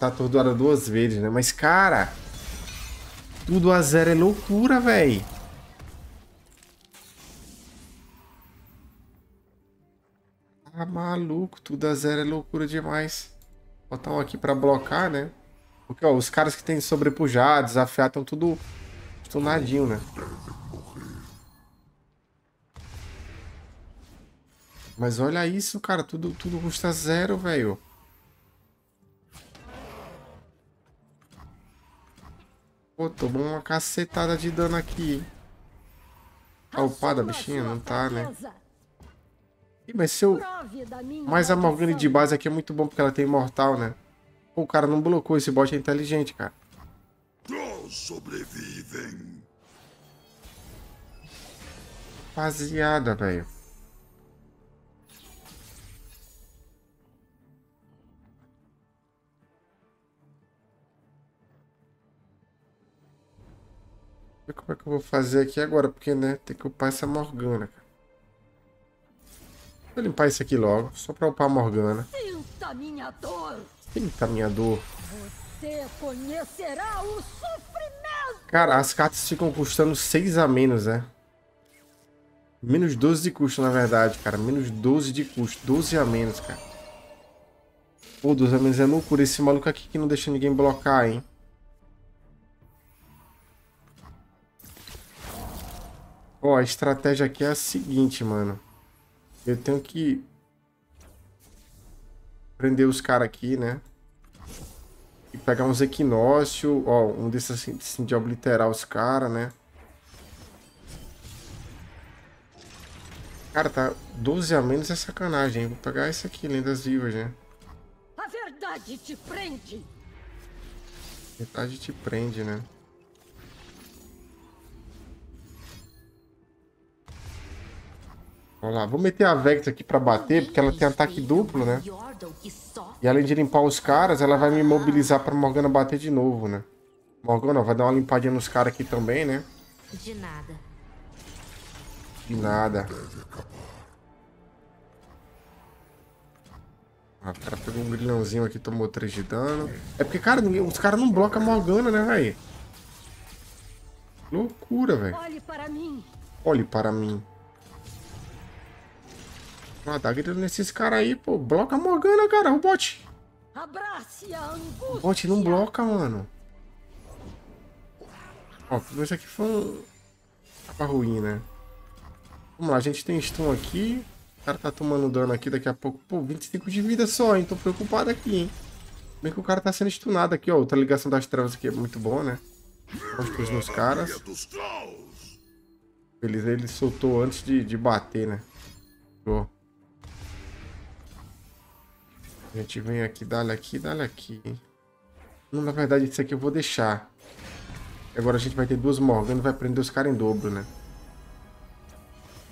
tá atordoado 2 vezes, né? Mas, cara, tudo a zero é loucura, velho. Tá maluco, tudo a zero é loucura demais. Vou botar um aqui pra blocar, né? Porque, ó, os caras que tem sobrepujar, desafiar, estão tudo stunadinho, né? Mas olha isso, cara. Tudo custa zero, velho. Pô, tomou uma cacetada de dano aqui. Tá upada, bichinha? Não tá, né? Ih, mas seu... Mas a Morgana de base aqui é muito bom porque ela tem imortal, né? Pô, o cara não blocou. Esse bot é inteligente, cara. Sobrevivem. Rapaziada, velho. Como é que eu vou fazer aqui agora? Porque, né, tem que upar essa Morgana, cara. Vou limpar isso aqui logo, só pra upar a Morgana. Sinta minha dor. Você conhecerá o sofrimento! Cara, as cartas ficam custando 6 a menos, né? Menos 12 de custo, na verdade, cara. Menos 12 de custo. 12 a menos, cara. Pô, 12 a menos é loucura. Esse maluco aqui que não deixa ninguém blocar, hein? Ó, a estratégia aqui é a seguinte, mano. Eu tenho que prender os caras aqui, né? E pegar uns equinócio. Ó, um desses assim de obliterar os caras, né? Cara, tá 12 a menos é sacanagem, hein? Vou pegar esse aqui, lendas vivas, né? A verdade te prende. A verdade te prende, né? Vamos lá, vou meter a Vex aqui pra bater, porque ela tem ataque duplo, né? E além de limpar os caras, ela vai me mobilizar pra Morgana bater de novo, né? Morgana, ó, vai dar uma limpadinha nos caras aqui também, né? De nada. De nada. Ah, o cara pegou um grilhãozinho aqui, tomou 3 de dano. É porque, cara, os caras não blocam a Morgana, né, velho? Loucura, velho. Olhe para mim. Olhe para mim. Ah, dá grilo nesses caras aí, pô. Bloca a Morgana, cara. O bot. O bot não bloca, mano. Ó, isso aqui foi um... Tava ruim, né? Vamos lá, a gente tem stun aqui. O cara tá tomando dano aqui daqui a pouco. Pô, 25 de vida só, hein? Tô preocupado aqui, hein? Bem que o cara tá sendo stunado aqui, ó. Outra ligação das trevas aqui é muito bom, né? Os nos caras. Beleza, ele soltou antes de bater, né? Boa. A gente vem aqui, dá-lhe aqui, dá-lhe aqui. Não, na verdade, isso aqui eu vou deixar. Agora a gente vai ter duas Morganas e vai prender os caras em dobro, né?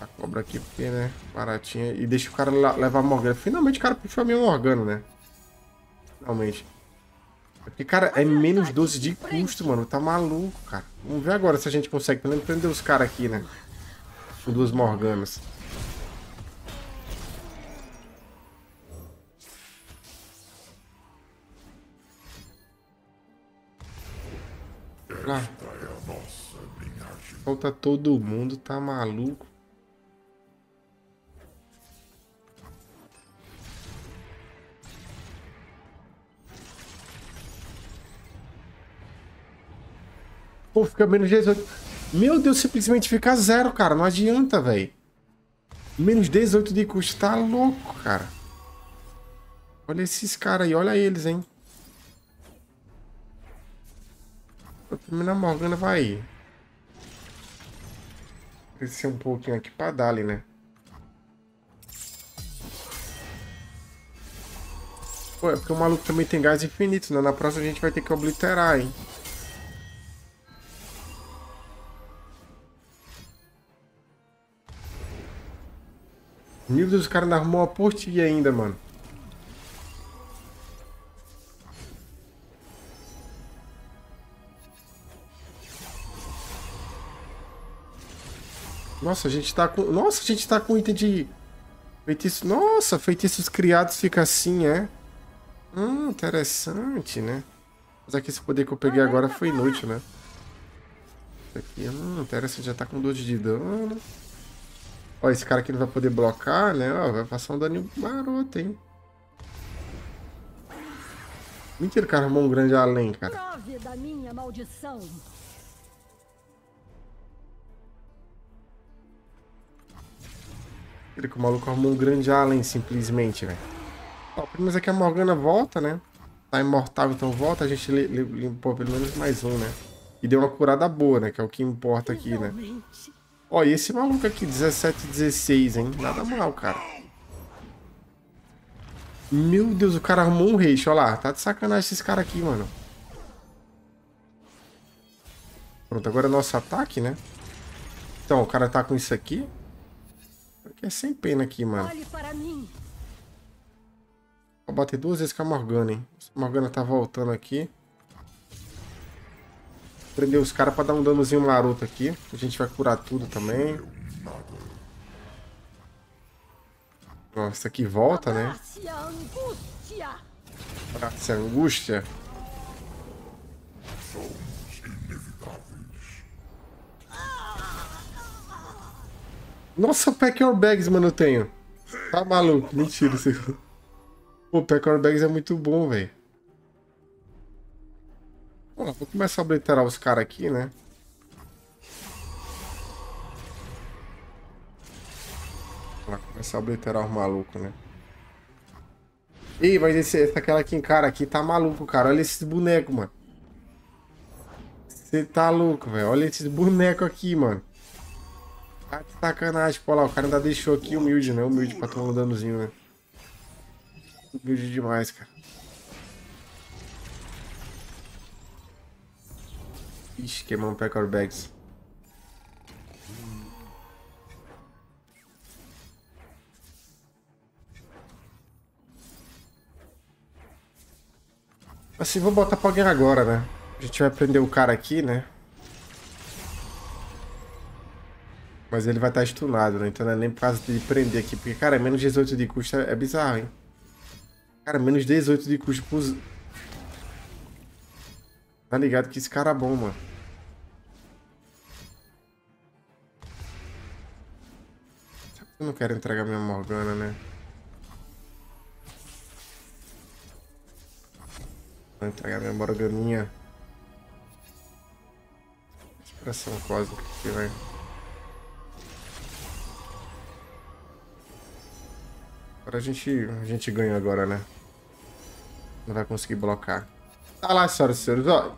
A cobra aqui, porque, né, baratinha. E deixa o cara levar a Morgana. Finalmente o cara puxou a minha Morgana, né? Finalmente. Porque, cara, é menos 12 de custo, mano. Tá maluco, cara. Vamos ver agora se a gente consegue pelo menos prender os caras aqui, né? Com duas Morganas. Lá. Falta todo mundo, tá maluco. Pô, fica menos 18. Meu Deus, simplesmente fica zero, cara. Não adianta, velho. Menos 18 de custo. Tá louco, cara. Olha esses caras aí. Olha eles, hein. A primeira Morgana vai crescer um pouquinho aqui pra dar ali, né? Pô, é porque o maluco também tem gás infinito, né? Na próxima a gente vai ter que obliterar, hein. Meu Deus, os caras não arrumam uma portilha ainda, mano. Nossa, a gente tá com... Nossa, a gente tá com item de... Feitiço... Nossa, feitiços criados fica assim, é? Interessante, né? Mas aqui esse poder que eu peguei agora foi inútil, né? Isso aqui, interessante. Já tá com 12 de dano. Ó, esse cara aqui não vai poder blocar, né? Ó, vai passar um daninho maroto, hein? Mentira, cara, armou um grande além, cara. Prove da minha maldição. Mentira que o maluco armou um grande além, simplesmente, velho. Ó, pelo menos aqui a Morgana volta, né? Tá imortal, então volta. A gente limpou pelo menos mais um, né? E deu uma curada boa, né? Que é o que importa aqui, né? Ó, e esse maluco aqui, 17, 16, hein? Nada mal, cara. Meu Deus, o cara arrumou um reixo, ó lá. Tá de sacanagem esses caras aqui, mano. Pronto, agora é nosso ataque, né? Então, o cara tá com isso aqui. Porque é sem pena aqui, mano. Vou bater duas vezes com a Morgana, hein? A Morgana tá voltando aqui. Prender os caras pra dar um danozinho maroto aqui. A gente vai curar tudo também. Nossa, aqui volta, né? Abraça a angústia. Nossa, Pack Your Bags, mano, eu tenho. Tá maluco, mentira. Você... Pô, Pack Your Bags é muito bom, velho. Bom, vou começar a obliterar os caras aqui, né? Vou começar a obliterar os malucos, né? Ih, mas aquela que encara aqui tá maluco, cara. Olha esses bonecos, mano. Você tá louco, velho. Olha esses bonecos aqui, mano. Ah, que sacanagem. Pô, lá, o cara ainda deixou aqui humilde, né? Humilde pra tomar um danozinho, né? Humilde demais, cara. Ixi, queimamos Pack Our Bags. Assim, vou botar pra ganhar agora, né? A gente vai prender o cara aqui, né? Mas ele vai estar stunado, né? Então não é nem por causa de prender aqui. Porque, cara, menos 18 de custo é bizarro, hein? Cara, menos 18 de custo pros... Tá ligado que esse cara é bom, mano. Eu não quero entregar minha Morgana, né? Vou entregar minha Morganinha. Expressão cósmica aqui, velho. Agora a gente ganha agora, né? Não vai conseguir blocar. Tá lá, senhoras e senhores, ó.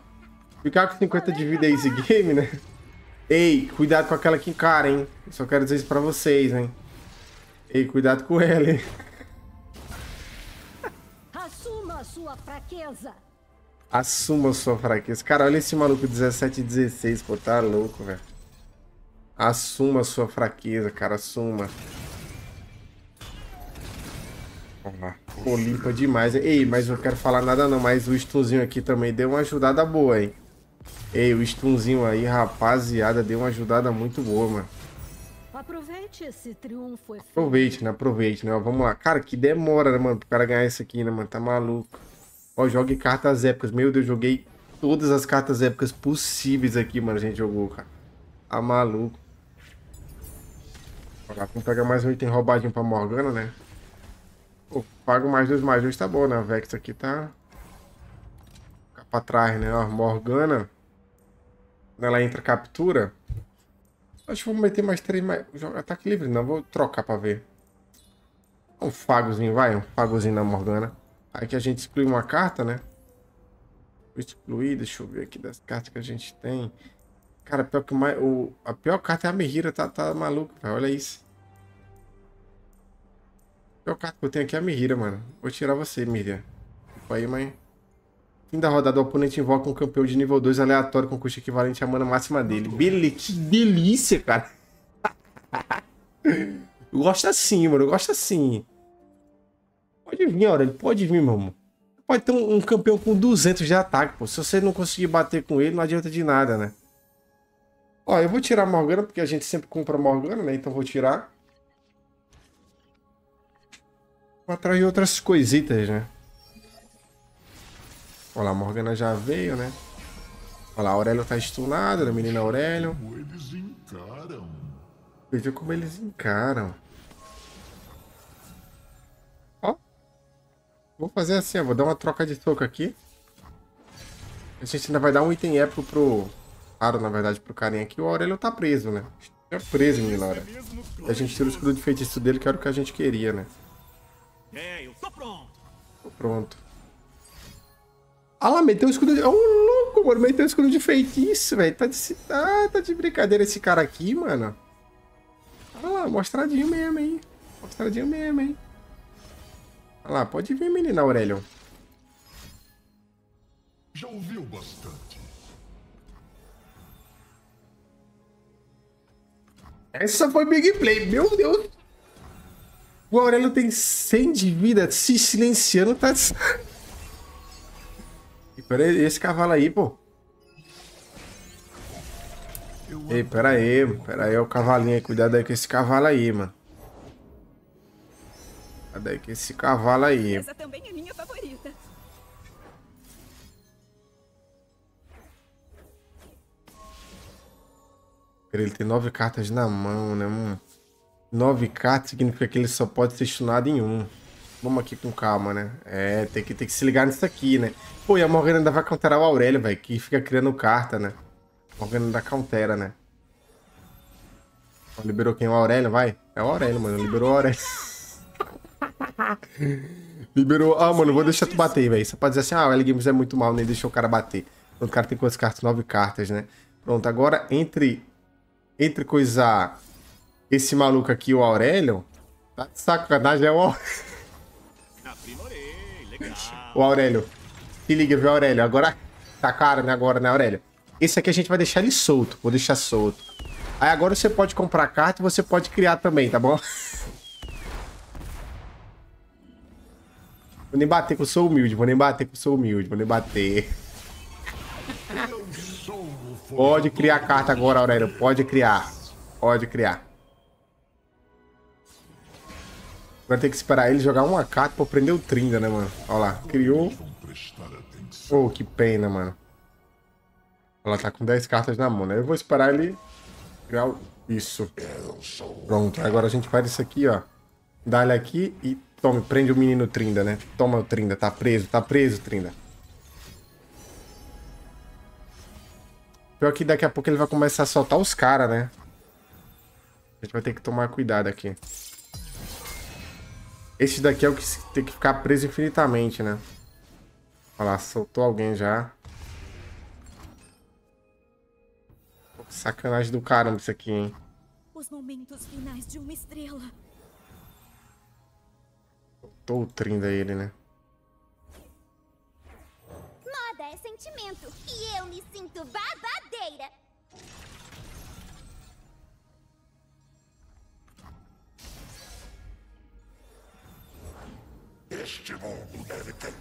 Ficar com 50 de vida aí esse game, né? Ei, cuidado com aquela que encara, hein? Eu só quero dizer isso pra vocês, hein? Ei, cuidado com ela, hein? Assuma sua fraqueza. Assuma sua fraqueza. Cara, olha esse maluco 17 e 16, pô. Tá louco, velho. Assuma sua fraqueza, cara. Assuma. Pô, limpa demais. Ei, mas não quero falar nada não, mas o stunzinho aqui também deu uma ajudada boa, hein? Ei, o stunzinho aí, rapaziada, deu uma ajudada muito boa, mano. Aproveite esse triunfo. Aproveite, né? Aproveite, né? Ó, vamos lá. Cara, que demora, né, mano, pro cara ganhar isso aqui, né, mano? Tá maluco. Ó, jogue cartas épicas. Meu Deus, joguei todas as cartas épicas possíveis aqui, mano. A gente jogou, cara. Tá maluco. Ó, lá, vamos pegar mais um item roubadinho pra Morgana, né? Pô, pago mais dois, tá bom, né? A Vex aqui tá... Ficar pra trás, né? Ó, Morgana. Quando ela entra, captura. Acho que vou meter mais três, mais... Ataque livre, não. Vou trocar pra ver. Um fagozinho, vai. Um fagozinho na Morgana. Aí que a gente exclui uma carta, né? Vou excluir, deixa eu ver aqui das cartas que a gente tem. Cara, pior que a pior carta é a Mehira, tá maluco, velho. Olha isso. O carta que eu tenho aqui é a Mehira, mano. Vou tirar você, Mehira. Tipo aí, mãe. Fim da rodada, o oponente invoca um campeão de nível 2 aleatório com custo equivalente à mana máxima dele. Beleza, que delícia, cara. Eu gosto assim, mano. Eu gosto assim. Pode vir, Aurelion. Pode vir, meu amor. Pode ter um campeão com 200 de ataque, pô. Se você não conseguir bater com ele, não adianta de nada, né? Ó, eu vou tirar a Morgana, porque a gente sempre compra Morgana, né? Então vou tirar... atrás de outras coisitas, né? Olha lá, a Morgana já veio, né? Olha lá, a Aurelion tá stunada, né? Menina Aurelion. Veja como eles encaram. Ó. Vou fazer assim, ó. Vou dar uma troca de toco aqui. A gente ainda vai dar um item épico pro... Claro, na verdade, pro carinha aqui. O Aurelion tá preso, né? Tá preso, menina Aurelion. E a gente tira o escudo de feitiço dele, que era o que a gente queria, né? É, eu tô pronto. Tô pronto. Ah lá, meteu o escudo de... Ô, louco, mano. Meteu o escudo de feitiço, velho. Tá de brincadeira esse cara aqui, mano. Olha lá, mostradinho mesmo, hein. Mostradinho mesmo, hein. Olha lá, pode vir, menina Aurelion. Já ouviu bastante. Essa foi big play, meu Deus. O Aurelion tem 100 de vida, se silenciando, tá... E pera aí, esse cavalo aí, pô. Ei, pera aí, é o cavalinho aí, cuidado aí com esse cavalo aí, mano. Cuidado aí com esse cavalo aí. Essa também é minha favorita. Ele tem 9 cartas na mão, né, mano? 9k significa que ele só pode ser stunado em 1. Vamos aqui com calma, né? É, tem que se ligar nisso aqui, né? Pô, e a Morgana ainda vai counterar o Aurelion, velho, que fica criando carta, né? A Morgana ainda countera, né? Liberou quem? O Aurelion, vai? É o Aurelion, mano. Liberou o Aurelion. Liberou... Ah, mano, vou deixar tu bater, velho. Só pra dizer assim, ah, o Riot Games é muito mal, nem deixou o cara bater. Então, o cara tem quantas cartas? 9 cartas, né? Pronto, agora entre coisa... Esse maluco aqui, o Aurelion... Tá de sacanagem, é o Aurelion. O Aurelion. Se liga, viu, Aurelion? Agora... Tá caro, né? Agora, né, Aurelion? Esse aqui a gente vai deixar ele solto. Vou deixar solto. Aí agora você pode comprar carta e você pode criar também, tá bom? Vou nem bater que eu sou humilde. Pode criar carta agora, Aurelion. Pode criar. Agora tem que esperar ele jogar uma carta pra prender o Tryndamere, né, mano? Olha lá. Criou. Oh, que pena, mano. Ela tá com 10 cartas na mão, né? Eu vou esperar ele... Isso. Pronto. Agora a gente faz isso aqui, ó. Dá ele aqui e... Toma, prende o menino Tryndamere, né? Toma o Tryndamere. Tá preso, Tryndamere. Pior que daqui a pouco ele vai começar a soltar os caras, né? A gente vai ter que tomar cuidado aqui. Esse daqui é o que tem que ficar preso infinitamente, né? Olha lá, soltou alguém já. Pô, que sacanagem do caramba isso aqui, hein? Os momentos finais de uma estrela. Soltou o Tryndamere ele, né? Moda é sentimento e eu me sinto babadeira. Este mundo deve ter...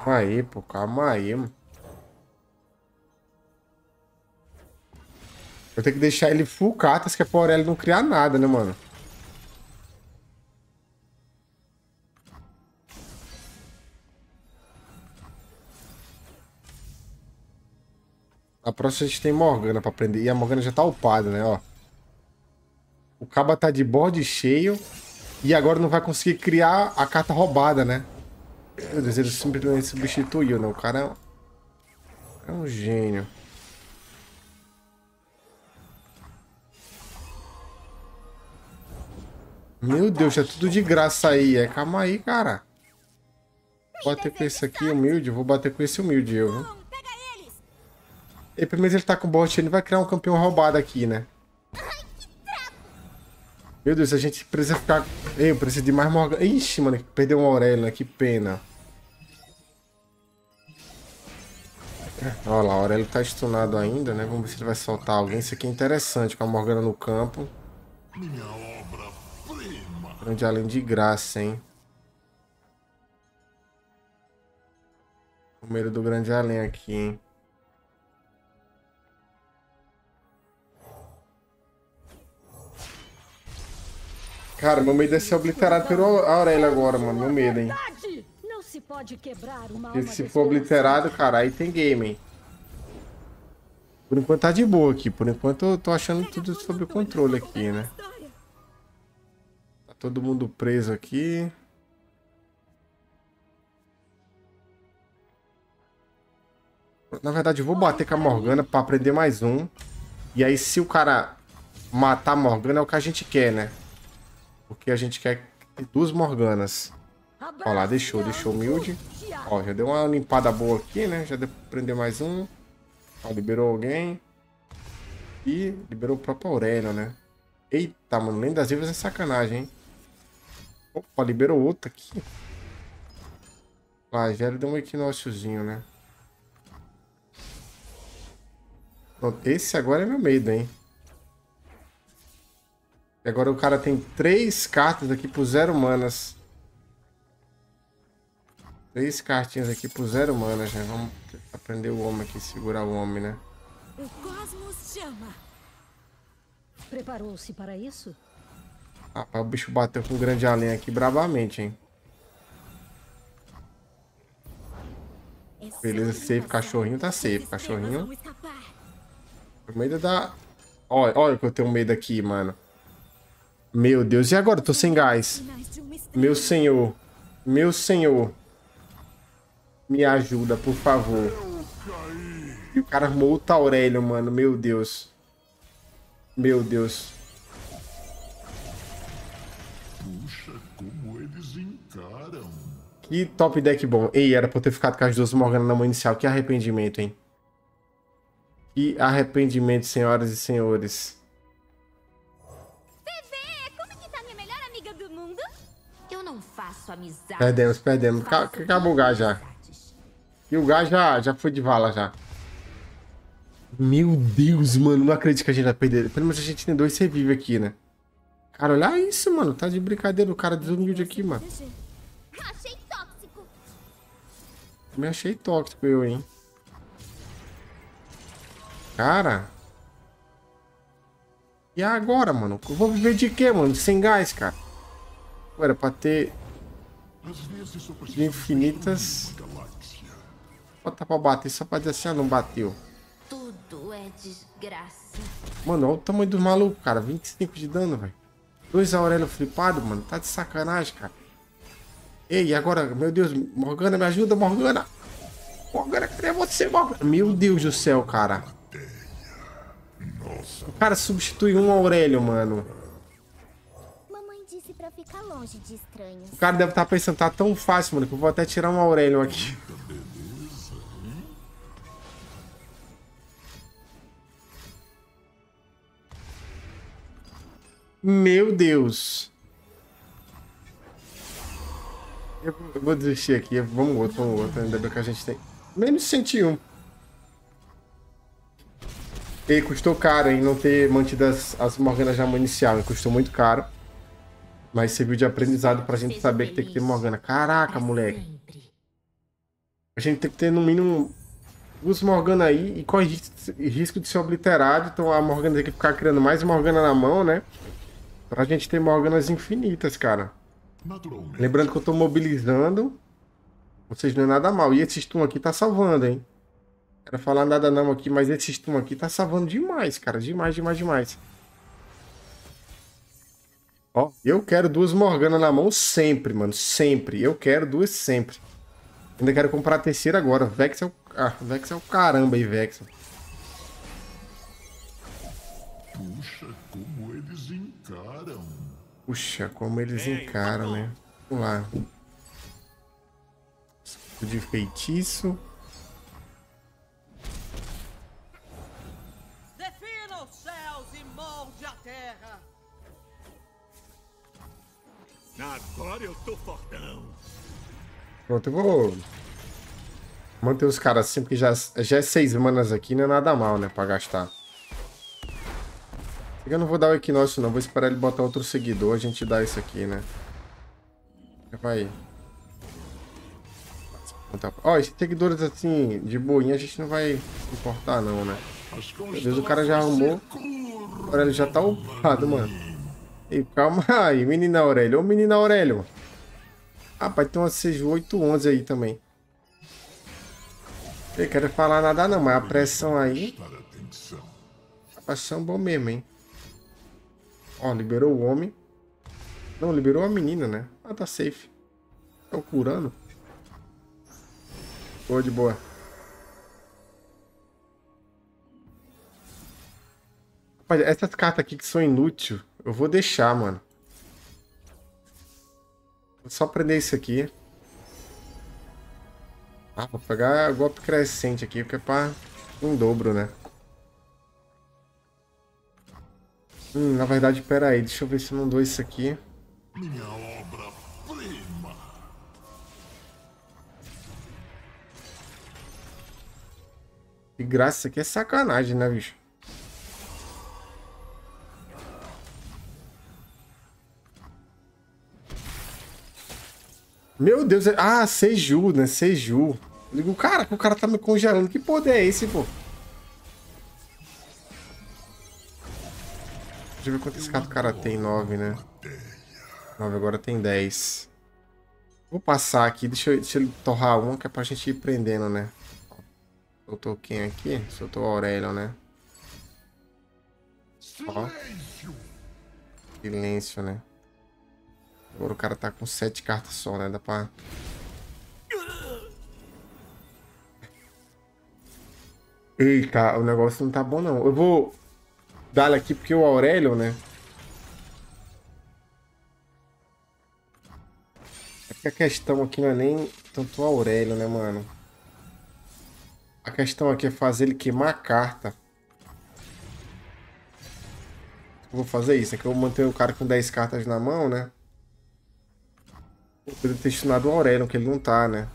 Calma aí, pô. Calma aí, mano. Eu tenho que deixar ele full cartas, que é pra Aurelion não criar nada, né, mano? Na próxima a gente tem Morgana pra prender. E a Morgana já tá upada, né, ó. O Caba tá de bode cheio. E agora não vai conseguir criar a carta roubada, né? Meu Deus, ele simplesmente substituiu, né? O cara é um gênio. Meu Deus, é tudo de graça aí. É, calma aí, cara. Vou bater com esse aqui humilde. Vou bater com esse humilde, eu, viu? E pelo menos ele tá com bot, ele vai criar um campeão roubado aqui, né? Meu Deus, a gente precisa ficar... Eu preciso de mais Morgana. Ixi, mano, perdeu um Aurelion, né? Que pena. Olha lá, o Aurelion tá stunado ainda, né? Vamos ver se ele vai soltar alguém. Isso aqui é interessante, com a Morgana no campo. Minha obra-prima. Grande além de graça, hein? O medo do grande além aqui, hein? Cara, meu medo é ser obliterado pelo Aurelion agora, mano. Meu medo, hein? Não se pode quebrar uma alma. Se for obliterado, cara, aí tem game, hein? Por enquanto tá de boa aqui. Por enquanto eu tô achando tudo sob controle aqui, né? Tá todo mundo preso aqui. Na verdade, eu vou bater com a Morgana pra prender mais um. E aí, se o cara matar a Morgana, é o que a gente quer, né? Porque a gente quer duas Morganas. Olha lá, deixou humilde. Ó, já deu uma limpada boa aqui, né? Já deu pra prender mais um. Ó, liberou alguém. E liberou o próprio Aurelion, né? Eita, mano, Lenda das Vivas é sacanagem, hein? Opa, liberou outro aqui. Lá, já deu um equinóciozinho, né? Pronto, esse agora é meu medo, hein? E agora o cara tem 3 cartas aqui por 0 manas. 3 cartinhas aqui por 0 manas, né? Vamos aprender o homem aqui, segurar o homem, né? O cosmos chama. Preparou-se para isso? Ah, o bicho bateu com o grande além aqui bravamente, hein? Beleza, safe, cachorrinho tá safe, cachorrinho. O medo da... Olha o que eu tenho medo aqui, mano. Meu Deus, e agora? Eu tô sem gás. Meu senhor. Meu senhor. Me ajuda, por favor. E o cara armou o Aurelion, mano. Meu Deus. Meu Deus. Puxa, como eles encaram. Que top deck bom. Ei, era pra eu ter ficado com as duas Morgana na mão inicial. Que arrependimento, hein? Que arrependimento, senhoras e senhores. Perdemos, perdemos. Acabou o gás já. E o gás já foi de vala já. Meu Deus, mano. Não acredito que a gente vai perder. Pelo menos a gente tem dois revive aqui, né? Cara, olha isso, mano. Tá de brincadeira. O cara desumilde aqui, mano. Me achei tóxico eu, hein? Cara. E agora, mano? Eu vou viver de quê, mano? Sem gás, cara. Era pra ter... de infinitas. Bota pra bater só pra dizer assim, ah, não bateu. Tudo é desgraça. Mano, olha o tamanho do maluco, cara. 25 de dano, velho. 2 Aurelion flipado, mano. Tá de sacanagem, cara. Ei, agora, meu Deus, Morgana, me ajuda, Morgana. Morgana, cadê você, Morgana? Meu Deus do céu, cara. O cara substitui um Aurelion, mano. Ficar longe de estranhos. O cara deve estar pensando, tá tão fácil, mano, que eu vou até tirar um Aurelion aqui. Beleza, hein? Meu Deus. Eu vou desistir aqui. Vamos outro. Ainda bem que a gente tem. Menos 101. E custou caro, hein? Não ter mantido as Morganas na mão inicial. Hein? Custou muito caro. Mas serviu de aprendizado pra gente saber que tem que ter Morgana. Caraca, moleque. A gente tem que ter no mínimo duas Morgana aí e corre risco de ser obliterado. Então a Morgana tem que ficar criando mais Morgana na mão, né? Pra gente ter Morganas infinitas, cara. Lembrando que eu tô mobilizando. Ou seja, não é nada mal. E esse stun aqui tá salvando, hein? Não quero falar nada não aqui, mas esse stun aqui tá salvando demais, cara. Demais, demais, demais. Ó, eu quero duas Morgana na mão sempre, mano. Sempre. Eu quero duas sempre. Ainda quero comprar a terceira agora. Vex é o... ah, Vex é o caramba aí, Vex. Puxa, como eles encaram. Puxa, como eles encaram, né? Vamos lá. De feitiço. Defina os céus e molde a terra. Agora eu tô fortão. Pronto, eu vou manter os caras assim, porque já é 6 manas aqui, não é nada mal, né, pra gastar. Eu não vou dar o equinócio, não. Vou esperar ele botar outro seguidor, a gente dá isso aqui, né. Vai. Ó, esses seguidores assim, de boinha, a gente não vai se importar, não, né. Às vezes o cara já arrumou. Agora ele já tá upado, mano. E calma aí, menina Aurelion. Ô, menina Aurelion. Rapaz, tem umas 6, 8, 11 aí também. Eu quero falar nada não, mas a pressão aí... a pressão é bom mesmo, hein? Ó, liberou o homem. Não, liberou a menina, né? Ah, tá safe. Tô curando. Boa, de boa. Rapaz, essas cartas aqui que são inúteis... eu vou deixar, mano. Vou só prender isso aqui. Ah, vou pegar golpe crescente aqui, porque é pra um dobro, né? Na verdade, pera aí. Deixa eu ver se eu não dou isso aqui. Minha obra-prima. E graça, isso aqui é sacanagem, né, bicho? Meu Deus, ah, Seju, né? Seju. Eu digo, cara, o cara tá me congelando. Que poder é esse, pô? Deixa eu ver quantas cartas o cara tem. 9, né? 9, agora tem 10. Vou passar aqui. Deixa eu torrar uma, que é pra gente ir prendendo, né? Soltou quem aqui? Soltou o Aurelion, né? Ó. Silêncio, né? Agora o cara tá com 7 cartas só, né? Dá pra... Eita, o negócio não tá bom, não. Eu vou dar aqui porque o Aurelion, né? É que a questão aqui não é nem tanto o Aurelion, né, mano? A questão aqui é fazer ele queimar a carta. Eu vou fazer isso. Aqui eu vou manter o cara com 10 cartas na mão, né? Eu poderia ter estunado o Aurelion, que ele não tá, né?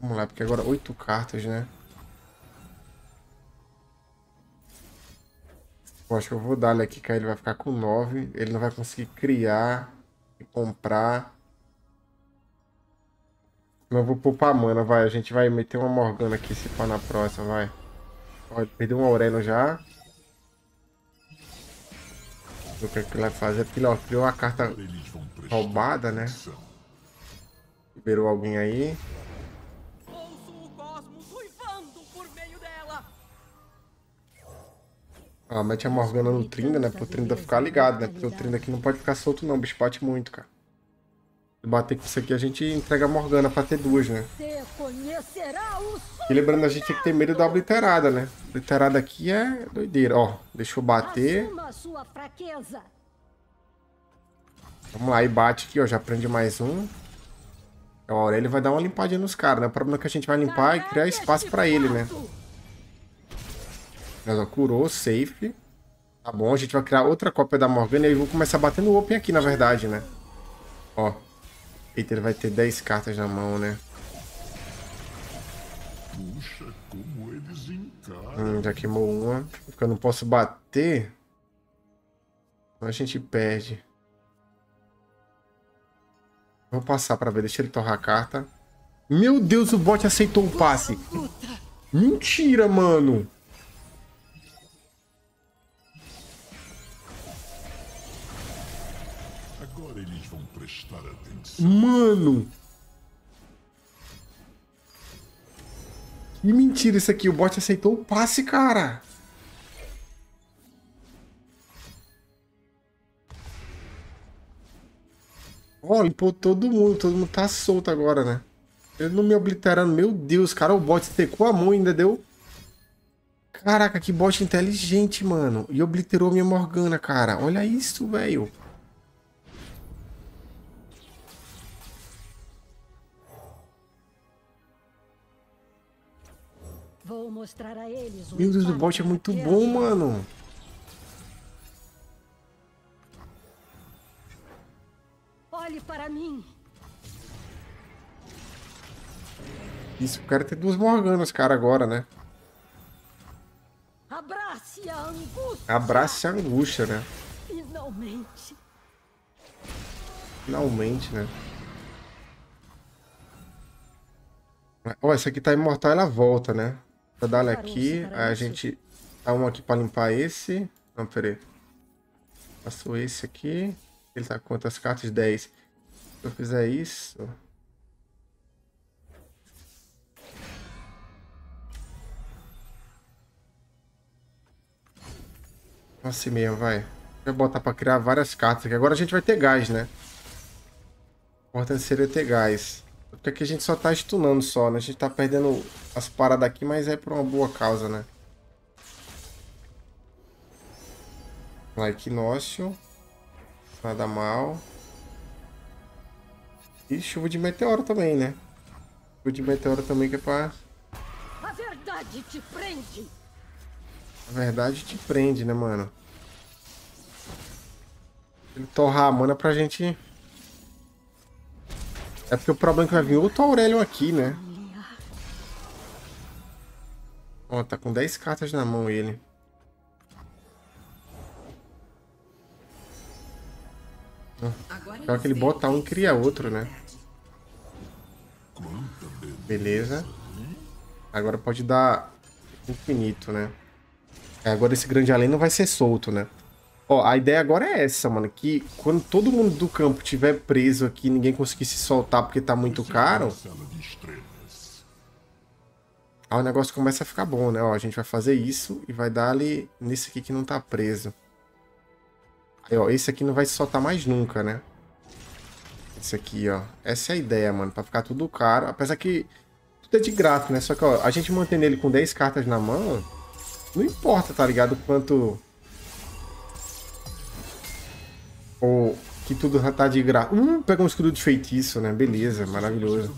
Vamos lá, porque agora 8 cartas, né? Eu acho que eu vou dar ele aqui, que aí ele vai ficar com 9. Ele não vai conseguir criar e comprar. Mas eu vou poupar mana, vai. A gente vai meter uma Morgana aqui, se for na próxima, vai. Ó, ele perdeu um Aurelion já. O que ele vai fazer? Porque ele, ó, criou uma carta roubada, né? Liberou alguém aí. Ah, mete a Morgana no Tryndamere, né? Pro Tryndamere ficar ligado, né? Porque o Tryndamere aqui não pode ficar solto, não. O bicho bate muito, cara. Se bater com isso aqui, a gente entrega a Morgana pra ter 2, né? E lembrando, a gente tem que ter medo da obliterada, né? Obliterada aqui é doideira. Ó, deixa eu bater. Vamos lá, e bate aqui, ó. Já prende mais um. Agora ele vai dar uma limpadinha nos caras, né? O problema é que a gente vai limpar e criar espaço pra ele, né? Mas, ó, curou, safe. Tá bom, a gente vai criar outra cópia da Morgana. E aí eu vou começar batendo o open aqui, na verdade, né? Ó. Eita, ele vai ter 10 cartas na mão, né? Puxa, como eles encaram. Já queimou uma. Porque eu não posso bater. Então a gente perde. Vou passar pra ver. Deixa ele torrar a carta. Meu Deus, o bot aceitou o passe. Mentira, mano. Mano! Que mentira isso aqui. O bot aceitou o passe, cara. Ó, limpou todo mundo. Todo mundo tá solto agora, né? Ele não me obliterando. Meu Deus, cara. O bot secou a mão ainda, deu? Caraca, que bot inteligente, mano. E obliterou a minha Morgana, cara. Olha isso, velho. Vou mostrar a eles. Meu Deus, o bot é muito bom, mano. Olhe para mim. Isso, eu quero ter 2 Morganas, cara, agora, né? Abrace a angústia. Abrace a angústia, né? Finalmente. Finalmente, né? Ó, essa aqui tá imortal, ela volta, né? Pra dar ela aqui, aí a gente dá um aqui pra limpar esse. Não, peraí. Passou esse aqui. Ele tá com quantas cartas? 10. Se eu fizer isso... Assim mesmo, vai. Vou botar pra criar várias cartas aqui. Agora a gente vai ter gás, né? O importante seria ter gás. Porque aqui a gente só tá stunando só, né? A gente tá perdendo as paradas aqui, mas é por uma boa causa, né? Like Nócio. Nada mal. E chuva de meteoro também, né? Chuva de meteoro também que é pra... A verdade te prende. A verdade te prende, né, mano? Ele torrar a mana pra gente... É porque o problema é que vai vir outro Aurelion aqui, né? Ó, tá com 10 cartas na mão ele. Só que ele bota um e cria outro, né? Beleza. Agora pode dar infinito, né? É, agora esse grande além não vai ser solto, né? Ó, a ideia agora é essa, mano, que quando todo mundo do campo estiver preso aqui, ninguém conseguir se soltar porque tá muito caro, aí o negócio começa a ficar bom, né? Ó, a gente vai fazer isso e vai dar ali nesse aqui que não tá preso. Aí, ó, esse aqui não vai se soltar mais nunca, né? Esse aqui, ó. Essa é a ideia, mano, pra ficar tudo caro. Apesar que tudo é de grato, né? Só que, ó, a gente mantendo ele com 10 cartas na mão, não importa, tá ligado? Quanto... Oh, que tudo já tá de graça. Pega um escudo de feitiço, né? Beleza, maravilhoso.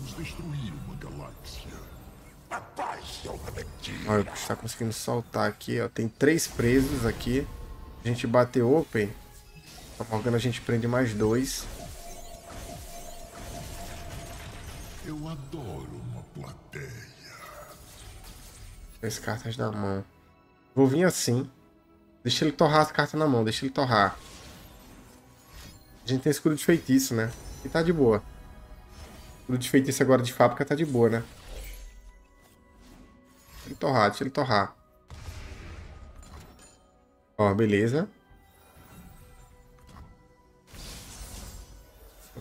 Olha, a gente tá conseguindo soltar aqui, ó. Tem 3 presos aqui. A gente bateu open. A Morgana a gente prende mais 2. Eu adoro uma plateia. 3 cartas na mão. Vou vir assim. Deixa ele torrar as cartas na mão, deixa ele torrar. A gente tem escudo de feitiço, né? E tá de boa. Escudo de feitiço agora de fábrica tá de boa, né? Deixa ele torrar, deixa ele torrar. Ó, beleza.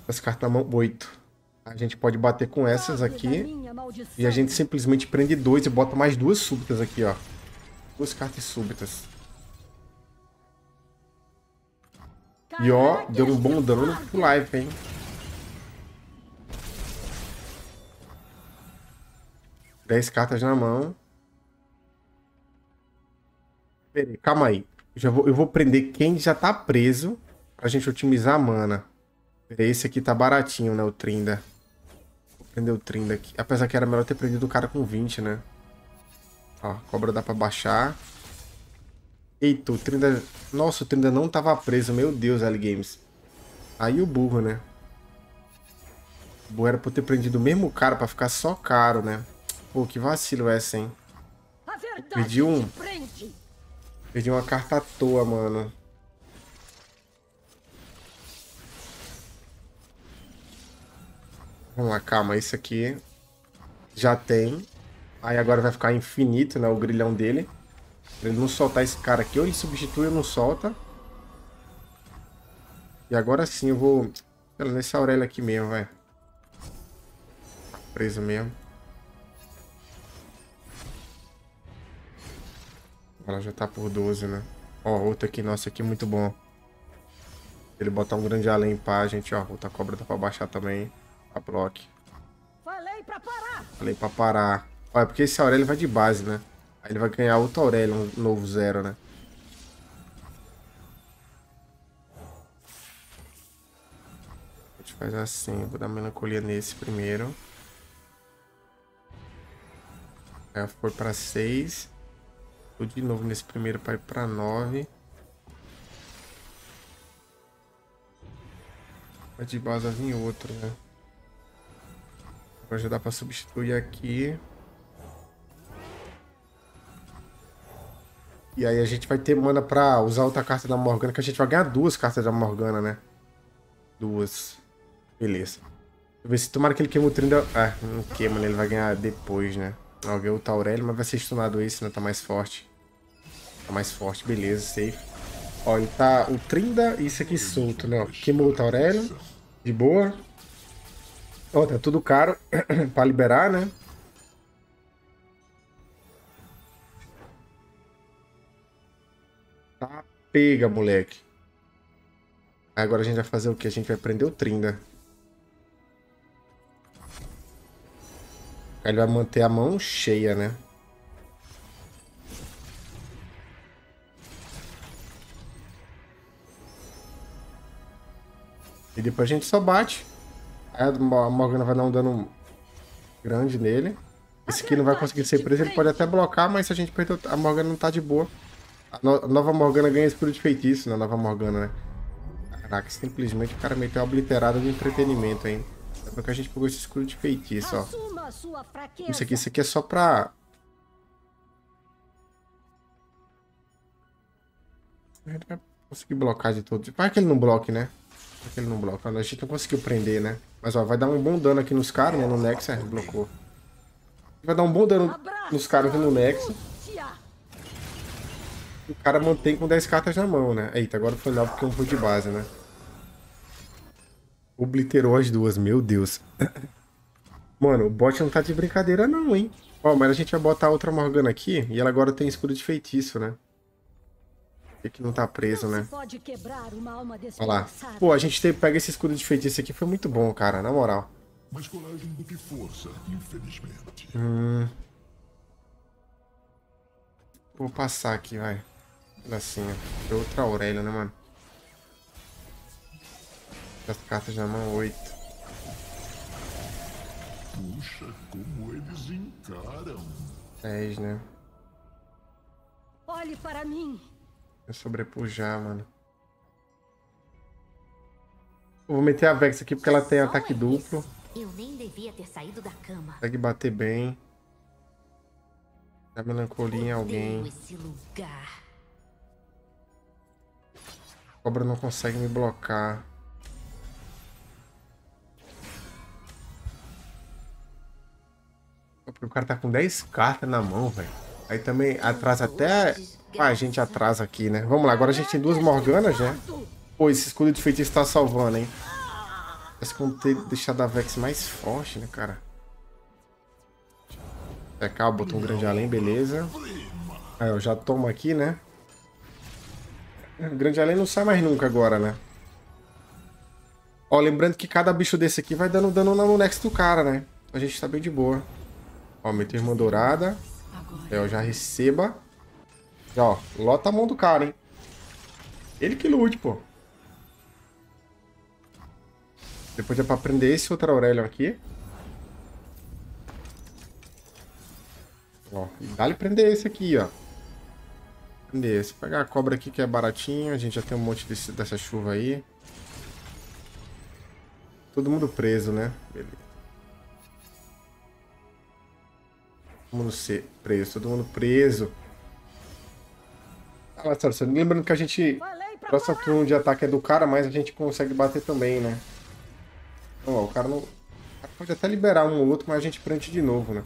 As cartas na mão, 8. A gente pode bater com essas aqui. E a gente simplesmente prende 2 e bota mais 2 súbitas aqui, ó. 2 cartas súbitas. E ó, deu um bom dano pro live, hein? Dez cartas na mão. Peraí, calma aí. Eu vou prender quem já tá preso pra gente otimizar a mana. Peraí, esse aqui tá baratinho, né? O Tryndamere. Vou prender o Tryndamere aqui. Apesar que era melhor ter prendido o cara com 20, né? Ó, cobra dá pra baixar. Eita, o Tryndamere... Nossa, o Tryndamere não tava preso. Meu Deus, Riot Games. Aí o burro, né? O burro era pra eu ter prendido o mesmo cara pra ficar só caro, né? Pô, que vacilo essa, hein? Perdi uma carta à toa, mano. Vamos lá, calma. Esse aqui já tem. Aí agora vai ficar infinito, né? O grilhão dele. Pra ele não soltar esse cara aqui, ou ele substitui ou não solta. E agora sim eu vou... Nesse Aurelion aqui mesmo, vai. Preso mesmo. Ela já tá por 12, né? Ó, outro aqui, nossa, aqui é muito bom. Ele botar um grande além pá, gente, ó. Outra cobra dá pra baixar também. A block. Falei pra parar! Falei pra parar. Olha, porque esse Aurelion vai de base, né? Ele vai ganhar outro Aurelion, um novo 0, né? A gente faz assim, vou dar melancolia nesse primeiro. Aí foi pra 6. Vou de novo nesse primeiro para ir pra 9. Vai de base vir outro, né? Agora já dá pra substituir aqui. E aí a gente vai ter mana pra usar outra carta da Morgana, que a gente vai ganhar 2 cartas da Morgana, né? 2. Beleza. Deixa eu ver se tomara que ele queima o Tryndamere. Ah, não queima, né? Ele vai ganhar depois, né? Não, ganhou o Aurelion, mas vai ser stunado esse, né? Tá mais forte. Tá mais forte, beleza, safe. Ó, ele tá o Tryndamere e isso aqui solto, né? Ó, queimou o Aurelion. De boa. Ó, tá tudo caro pra liberar, né? Tá, pega, moleque. Agora a gente vai fazer o que? A gente vai prender o Tryndamere. Ele vai manter a mão cheia, né? E depois a gente só bate. Aí a Morgana vai dar um dano grande nele. Esse aqui não vai conseguir ser preso. Ele pode até blocar, mas se a gente perder, a Morgana não tá de boa. A nova Morgana ganha escudo de feitiço na nova Morgana, né? Caraca, simplesmente o cara meteu uma obliterada de entretenimento, hein? É porque a gente pegou esse escudo de feitiço, ó. Isso aqui é só pra... Ele vai conseguir blocar de todo. Vai que ele não bloque, né? Vai que ele não bloca. A gente não conseguiu prender, né? Mas, ó, vai dar um bom dano aqui nos caras, né? No Nexus, blocou. Vai dar um bom dano nos caras e no Nexus. o cara mantém com 10 cartas na mão, né? Eita, agora foi lá porque eu fui de base, né? Obliterou as duas, meu Deus. Mano, o bot não tá de brincadeira não, hein? Ó, mas a gente vai botar outra Morgana aqui e ela agora tem escudo de feitiço, né? Que não tá preso, né? Olha lá. Pô, a gente pega esse escudo de feitiço aqui. Foi muito bom, cara, na moral. Mais coragem do que força, infelizmente. Vou passar aqui, vai. Assim, ó. Tem outra Aurelion, né, mano? As cartas na mão, 8. Puxa, como eles encaram. 10, né? Olhe para mim. É sobrepujar, mano. Eu vou meter a Vex aqui porque ela tem ataque duplo. Eu nem devia ter saído da cama. Consegue bater bem. Dá melancolia em alguém. A cobra não consegue me blocar. O cara tá com 10 cartas na mão, velho. Aí também atrasa até... Ah, a gente atrasa aqui, né? Vamos lá, agora a gente tem duas Morganas, né? Pô, esse escudo de feitiço tá salvando, hein? Parece que vamos ter deixado a Vex mais forte, né, cara? Secar, botou um grande além, beleza. Aí, eu já tomo aqui, né? O grande além não sai mais nunca agora, né? Ó, lembrando que cada bicho desse aqui vai dando dano no next do cara, né? A gente tá bem de boa. Ó, meteu irmã dourada. Aí, eu já receba. Ó, lota a mão do cara, hein? Ele que lute, pô. Depois é pra prender esse outro Aurelion aqui. Ó, e dá-lhe prender esse aqui, ó. Prender esse. Pegar a cobra aqui que é baratinho. A gente já tem um monte dessa chuva aí. Todo mundo preso, né? Beleza. Todo mundo preso, todo mundo preso. Lembrando que a gente... Nossa turno de ataque é do cara, mas a gente consegue bater também, né? Então, ó, o cara não... Pode até liberar um ou outro, mas a gente prende de novo, né?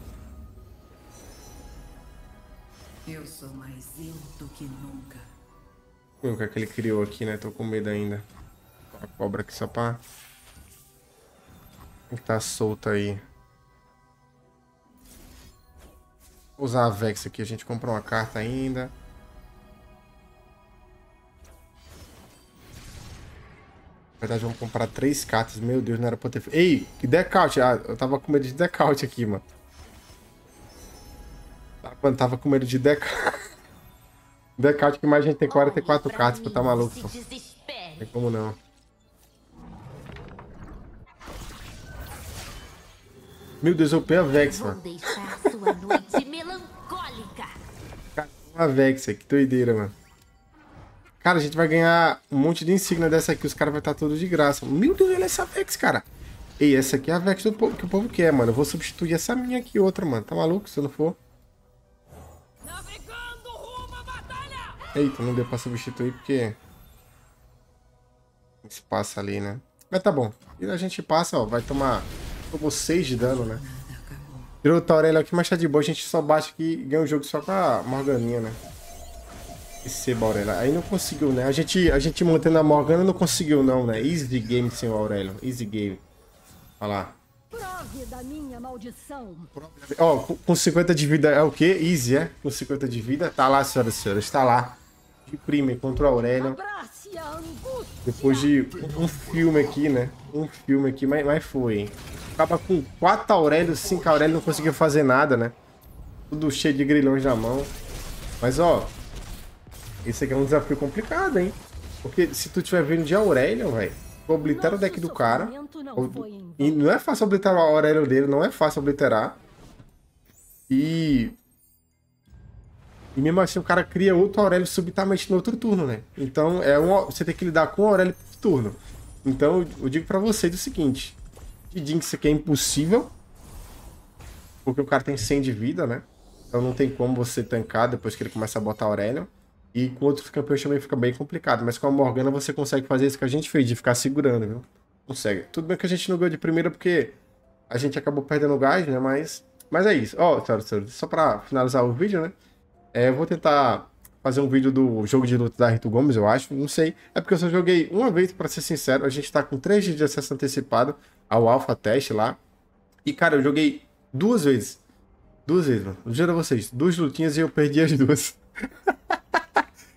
Eu sou mais eu do que nunca. O que é que ele criou aqui, né? Tô com medo ainda. A cobra aqui só pra... Tem que tá solta aí. Vou usar a Vex aqui. A gente comprou uma carta ainda. Na verdade, vamos comprar 3 cartas. Meu Deus, não era pra ter... Ei, que decaute. Ah, eu tava com medo de decaute aqui, mano. Mano, tava com medo de decaute. Decaute que mais a gente tem 44 cartas, pra tá maluco. Não tem como não. Meu Deus, eu peguei a Vex, mano. Uma Vex, que doideira, mano. Cara, a gente vai ganhar um monte de insígnia dessa aqui. Os caras vão estar tudo de graça. Meu Deus, olha essa Vex, cara. Ei, essa aqui é a Vex do povo, que o povo quer, mano. Eu vou substituir essa minha aqui, outra, mano. Tá maluco se eu não for? Eita, não deu pra substituir porque... Espaço ali, né? Mas tá bom. E a gente passa, ó. Vai tomar... Tomou 6 de dano, né? Tirou o Aurelion aqui, mas tá de boa. A gente só bate aqui e ganha o jogo só com a Morganinha, né? Esse Aurelion. Aí não conseguiu, né? A gente mantendo a Morgana não conseguiu, não, né? Easy game sem o Aurelion. Easy game. Olha lá. Prove da minha maldição. Ó, com 50 de vida é o quê? Easy, é? Com 50 de vida. Tá lá, senhoras e senhores. Tá lá. De prime contra o Aurelion. Depois de um filme aqui, né? Um filme aqui, mas foi, hein? Acaba com 4 Aurelion, 5 Aurelion. Não conseguiu fazer nada, né? Tudo cheio de grilhões na mão. Mas, ó... Esse aqui é um desafio complicado, hein? Porque se tu tiver vindo de Aurelion, velho, obliterar o deck do cara. E não é fácil obliterar o Aurelion dele, não é fácil obliterar. E mesmo assim o cara cria outro Aurelion subitamente no outro turno, né? Então é você tem que lidar com o Aurelion por turno. Então eu digo pra vocês o seguinte: de Jinx isso aqui é impossível. Porque o cara tem 100 de vida, né? Então não tem como você tancar depois que ele começa a botar Aurelion. E com outros campeões também fica bem complicado. Mas com a Morgana você consegue fazer isso que a gente fez, de ficar segurando, viu? Consegue. Tudo bem que a gente não ganhou de primeira porque a gente acabou perdendo o gás, né? Mas é isso. Ó, só pra finalizar o vídeo, né? Eu vou tentar fazer um vídeo do jogo de luta da Rito Gomes, eu acho, não sei. É porque eu só joguei uma vez, pra ser sincero. A gente tá com 3 dias de acesso antecipado ao Alpha Test lá. E, cara, eu joguei 2 vezes. 2 vezes, mano. Eu juro a vocês, 2 lutinhas e eu perdi as 2.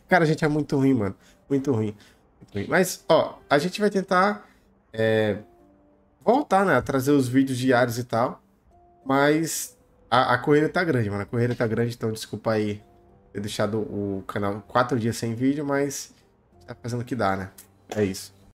Cara, a gente é muito ruim, mano. Muito ruim. Muito ruim. Mas, ó, a gente vai tentar voltar, né, a trazer os vídeos diários e tal. Mas a corrida tá grande, mano. A corrida tá grande, então desculpa aí ter deixado o canal 4 dias sem vídeo, mas tá fazendo o que dá, né? É isso.